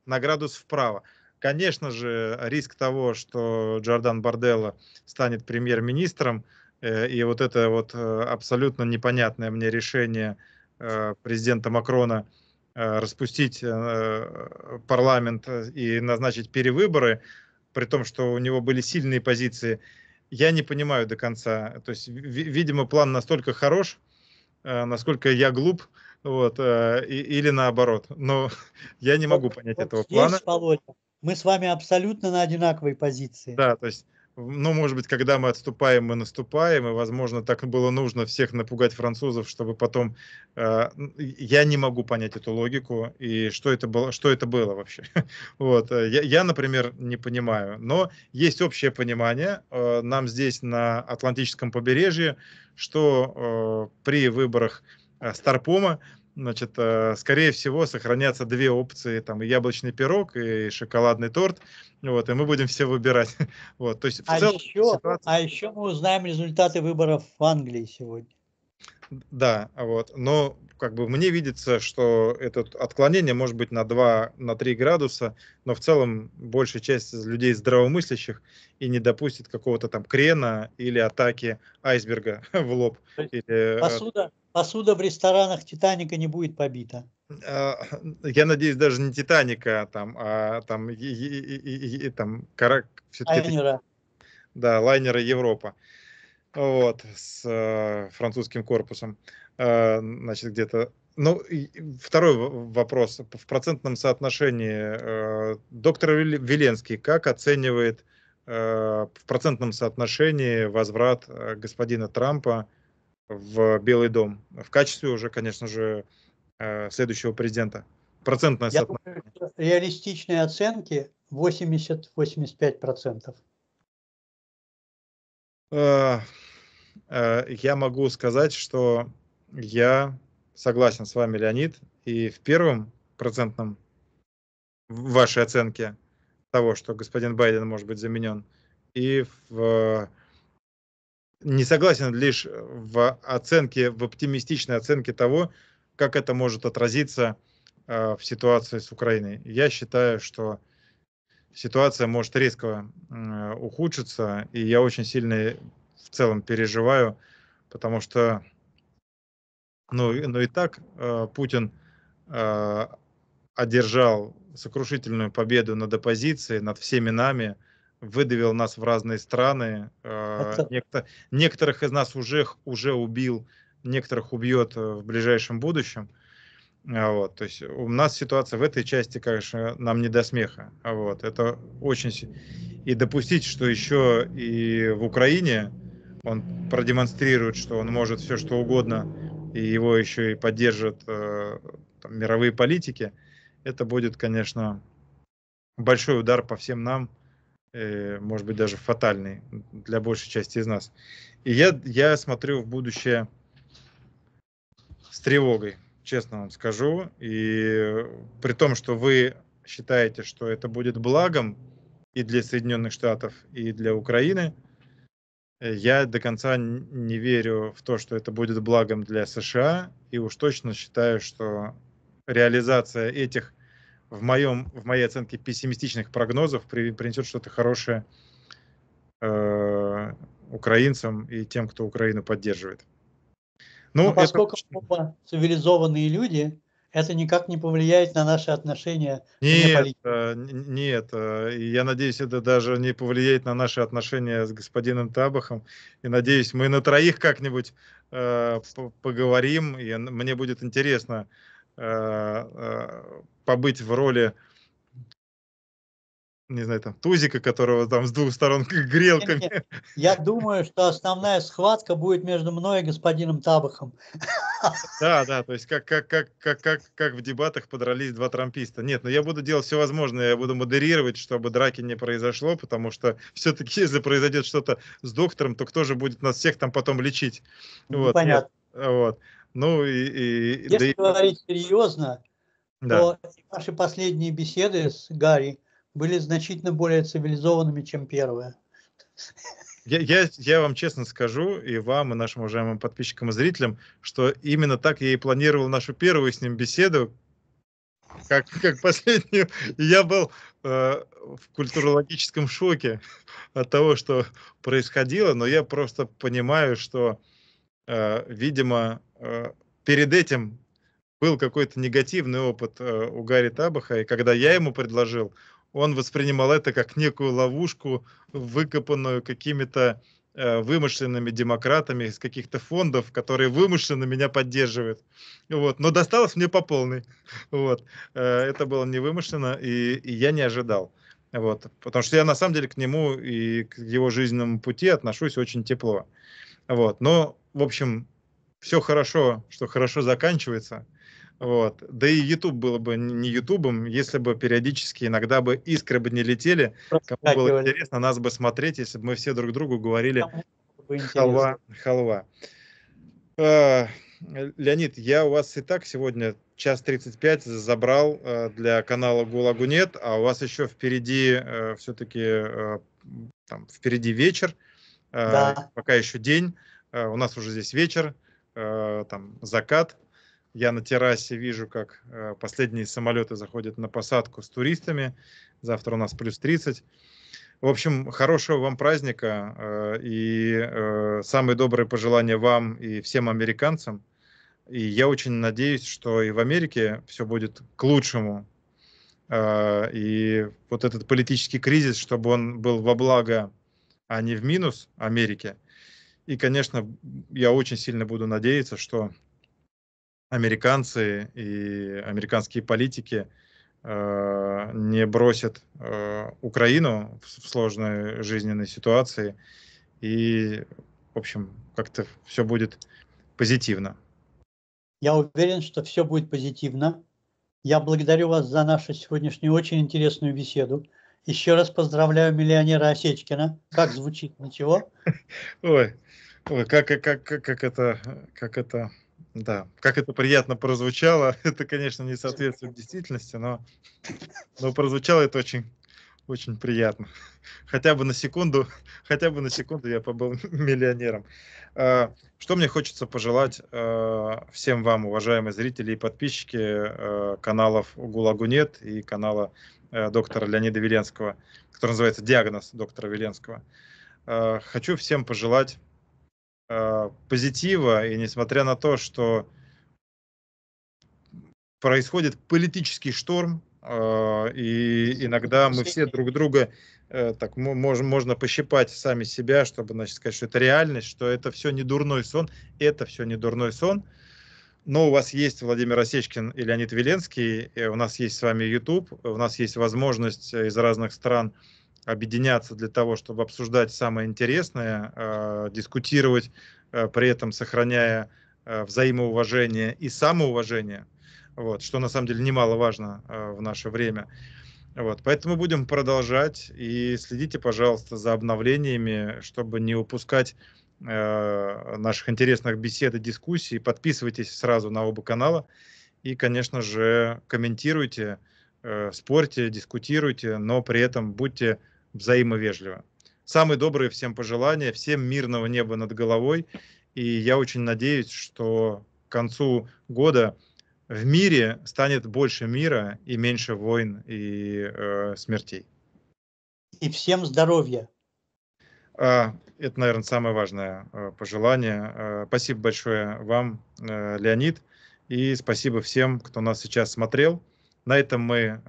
на градус вправо. Конечно же, риск того, что Джордан Барделла станет премьер-министром, и вот это вот абсолютно непонятное мне решение президента Макрона распустить парламент и назначить перевыборы, при том, что у него были сильные позиции, я не понимаю до конца. То есть, видимо, план настолько хорош, насколько я глуп, вот, или наоборот. Но я не могу понять этого плана. Володя, мы с вами абсолютно на одинаковой позиции. Да, то есть, ну, может быть, когда мы отступаем, мы наступаем, и, возможно, так было нужно всех напугать французов, чтобы потом... Я не могу понять эту логику, и что это было вообще. Вот. Я, например, не понимаю. Но есть общее понимание, нам здесь на Атлантическом побережье, что при выборах Старпома, значит, скорее всего, сохранятся две опции, там, и яблочный пирог, и шоколадный торт, вот, и мы будем все выбирать. Вот, то есть, а еще мы узнаем результаты выборов в Англии сегодня. Да, вот, но, как бы, мне видится, что это отклонение может быть на 2-3 градуса, но в целом большая часть людей здравомыслящих и не допустит какого-то там крена или атаки айсберга в лоб. Или... Посуда в ресторанах «Титаника» не будет побита. Я надеюсь, даже не «Титаника», а там лайнера. Да, лайнера «Европа». Вот, с французским корпусом. Значит, где-то... Ну, второй вопрос. В процентном соотношении доктор Виленский как оценивает в процентном соотношении возврат господина Трампа в Белый дом, в качестве уже, конечно же, следующего президента? Процентное соотношение. Я думаю, реалистичные оценки 80-85%. Я могу сказать, что я согласен с вами, Леонид, и в первом процентном вашей оценке того, что господин Байден может быть заменен, и в... Не согласен лишь в оценке, в оптимистичной оценке того, как это может отразиться в ситуации с Украиной. Я считаю, что ситуация может резко ухудшиться, и я очень сильно в целом переживаю, потому что, ну и так Путин одержал сокрушительную победу над оппозицией, над всеми нами, выдавил нас в разные страны. Некоторых из нас уже убил, некоторых убьет в ближайшем будущем. Вот, то есть у нас ситуация в этой части, конечно, нам не до смеха. Вот, это очень... И допустить, что еще и в Украине он продемонстрирует, что он может все что угодно, и его еще и поддержат там мировые политики, это будет, конечно, большой удар по всем нам, может быть, даже фатальный для большей части из нас. И я смотрю в будущее с тревогой, честно вам скажу. И при том, что вы считаете, что это будет благом и для Соединенных Штатов, и для Украины, я до конца не верю в то, что это будет благом для США. И уж точно считаю, что реализация этих в моей оценке пессимистичных прогнозов принесет что-то хорошее украинцам и тем, кто Украину поддерживает. Но поскольку мы оба цивилизованные люди, это никак не повлияет на наши отношения. Нет, я надеюсь, это даже не повлияет на наши отношения с господином Табахом. И надеюсь, мы на троих как-нибудь поговорим, и мне будет интересно побыть в роли, не знаю, там, тузика, которого там с двух сторон грелками. Нет. Я думаю, что основная схватка будет между мной и господином Табахом. Да, то есть как в дебатах подрались два трамписта. Нет, но я буду делать все возможное, я буду модерировать, чтобы драки не произошло, потому что все-таки, если произойдет что-то с доктором, то кто же будет нас всех там потом лечить? Вот, понятно. Вот. Ну, если говорить серьезно, да, то наши последние беседы с Гарри были значительно более цивилизованными, чем первые. Я вам честно скажу, и вам, и нашим уважаемым подписчикам и зрителям, что именно так я и планировал нашу первую с ним беседу, как последнюю. Я был в культурологическом шоке от того, что происходило, но я просто понимаю, что, видимо, перед этим был какой-то негативный опыт у Гарри Табаха, и когда я ему предложил, он воспринимал это как некую ловушку, выкопанную какими-то вымышленными демократами из каких-то фондов, которые вымышленно меня поддерживают. Вот. Но досталось мне по полной. Вот. Это было не вымышленно, и я не ожидал. Вот. Потому что я на самом деле к нему и к его жизненному пути отношусь очень тепло. Вот. Но, в общем, все хорошо, что хорошо заканчивается. Вот. Да и YouTube было бы не Ютубом, если бы периодически иногда бы искры бы не летели. Просто кому было интересно нас бы смотреть, если бы мы все друг другу говорили халва, халва. Леонид, я у вас и так сегодня час 35 забрал для канала Гулагунет, а у вас еще впереди все-таки впереди вечер, да. Пока еще день, у нас уже здесь вечер, там закат. Я на террасе вижу, как последние самолеты заходят на посадку с туристами. Завтра у нас плюс 30. В общем, хорошего вам праздника и самые добрые пожелания вам и всем американцам. И я очень надеюсь, что и в Америке все будет к лучшему. И вот этот политический кризис, чтобы он был во благо, а не в минус Америке. И, конечно, я очень сильно буду надеяться, что американцы и американские политики не бросят Украину в сложной жизненной ситуации. И, в общем, как-то все будет позитивно. Я уверен, что все будет позитивно. Я благодарю вас за нашу сегодняшнюю очень интересную беседу. Еще раз поздравляю миллионера Осечкина. Как звучит? Ничего? Ой, как это... Да, как это приятно прозвучало, это, конечно, не соответствует действительности, но прозвучало это очень, очень приятно. Хотя бы на секунду я побыл миллионером. Что мне хочется пожелать всем вам, уважаемые зрители и подписчики каналов Гулагунет и канала доктора Леонида Виленского, который называется «Диагноз доктора Виленского». Хочу всем пожелать позитива, и несмотря на то, что происходит политический шторм, и иногда мы все друг друга так можно пощипать сами себя, чтобы, значит, сказать, что это реальность, что это все не дурной сон, но у вас есть Владимир Осечкин и Леонид Виленский, у нас есть с вами YouTube, у нас есть возможность из разных стран объединяться для того, чтобы обсуждать самое интересное, дискутировать, при этом сохраняя взаимоуважение и самоуважение, вот, что на самом деле немаловажно в наше время. Вот, поэтому будем продолжать, и следите, пожалуйста, за обновлениями, чтобы не упускать наших интересных бесед и дискуссий. Подписывайтесь сразу на оба канала и, конечно же, комментируйте, спорьте, дискутируйте, но при этом будьте взаимовежливы. Самые добрые всем пожелания, всем мирного неба над головой. И я очень надеюсь, что к концу года в мире станет больше мира и меньше войн и смертей. И всем здоровья. Это, наверное, самое важное пожелание. Спасибо большое вам, Леонид, и спасибо всем, кто нас сейчас смотрел. На этом мы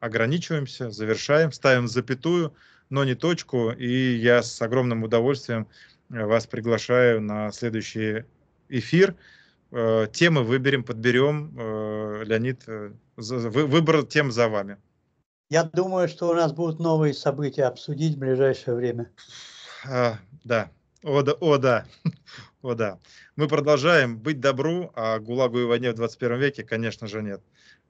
ограничиваемся, завершаем, ставим запятую, но не точку. И я с огромным удовольствием вас приглашаю на следующий эфир. Темы выберем, подберем. Леонид, выбор тем за вами. Я думаю, что у нас будут новые события обсудить в ближайшее время. Да. О, да. Мы продолжаем быть добру, а ГУЛАГу и войне в 21 веке, конечно же, нет.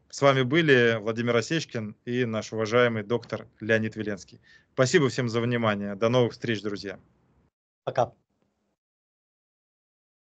С вами были Владимир Осечкин и наш уважаемый доктор Леонид Виленский. Спасибо всем за внимание. До новых встреч, друзья. Пока.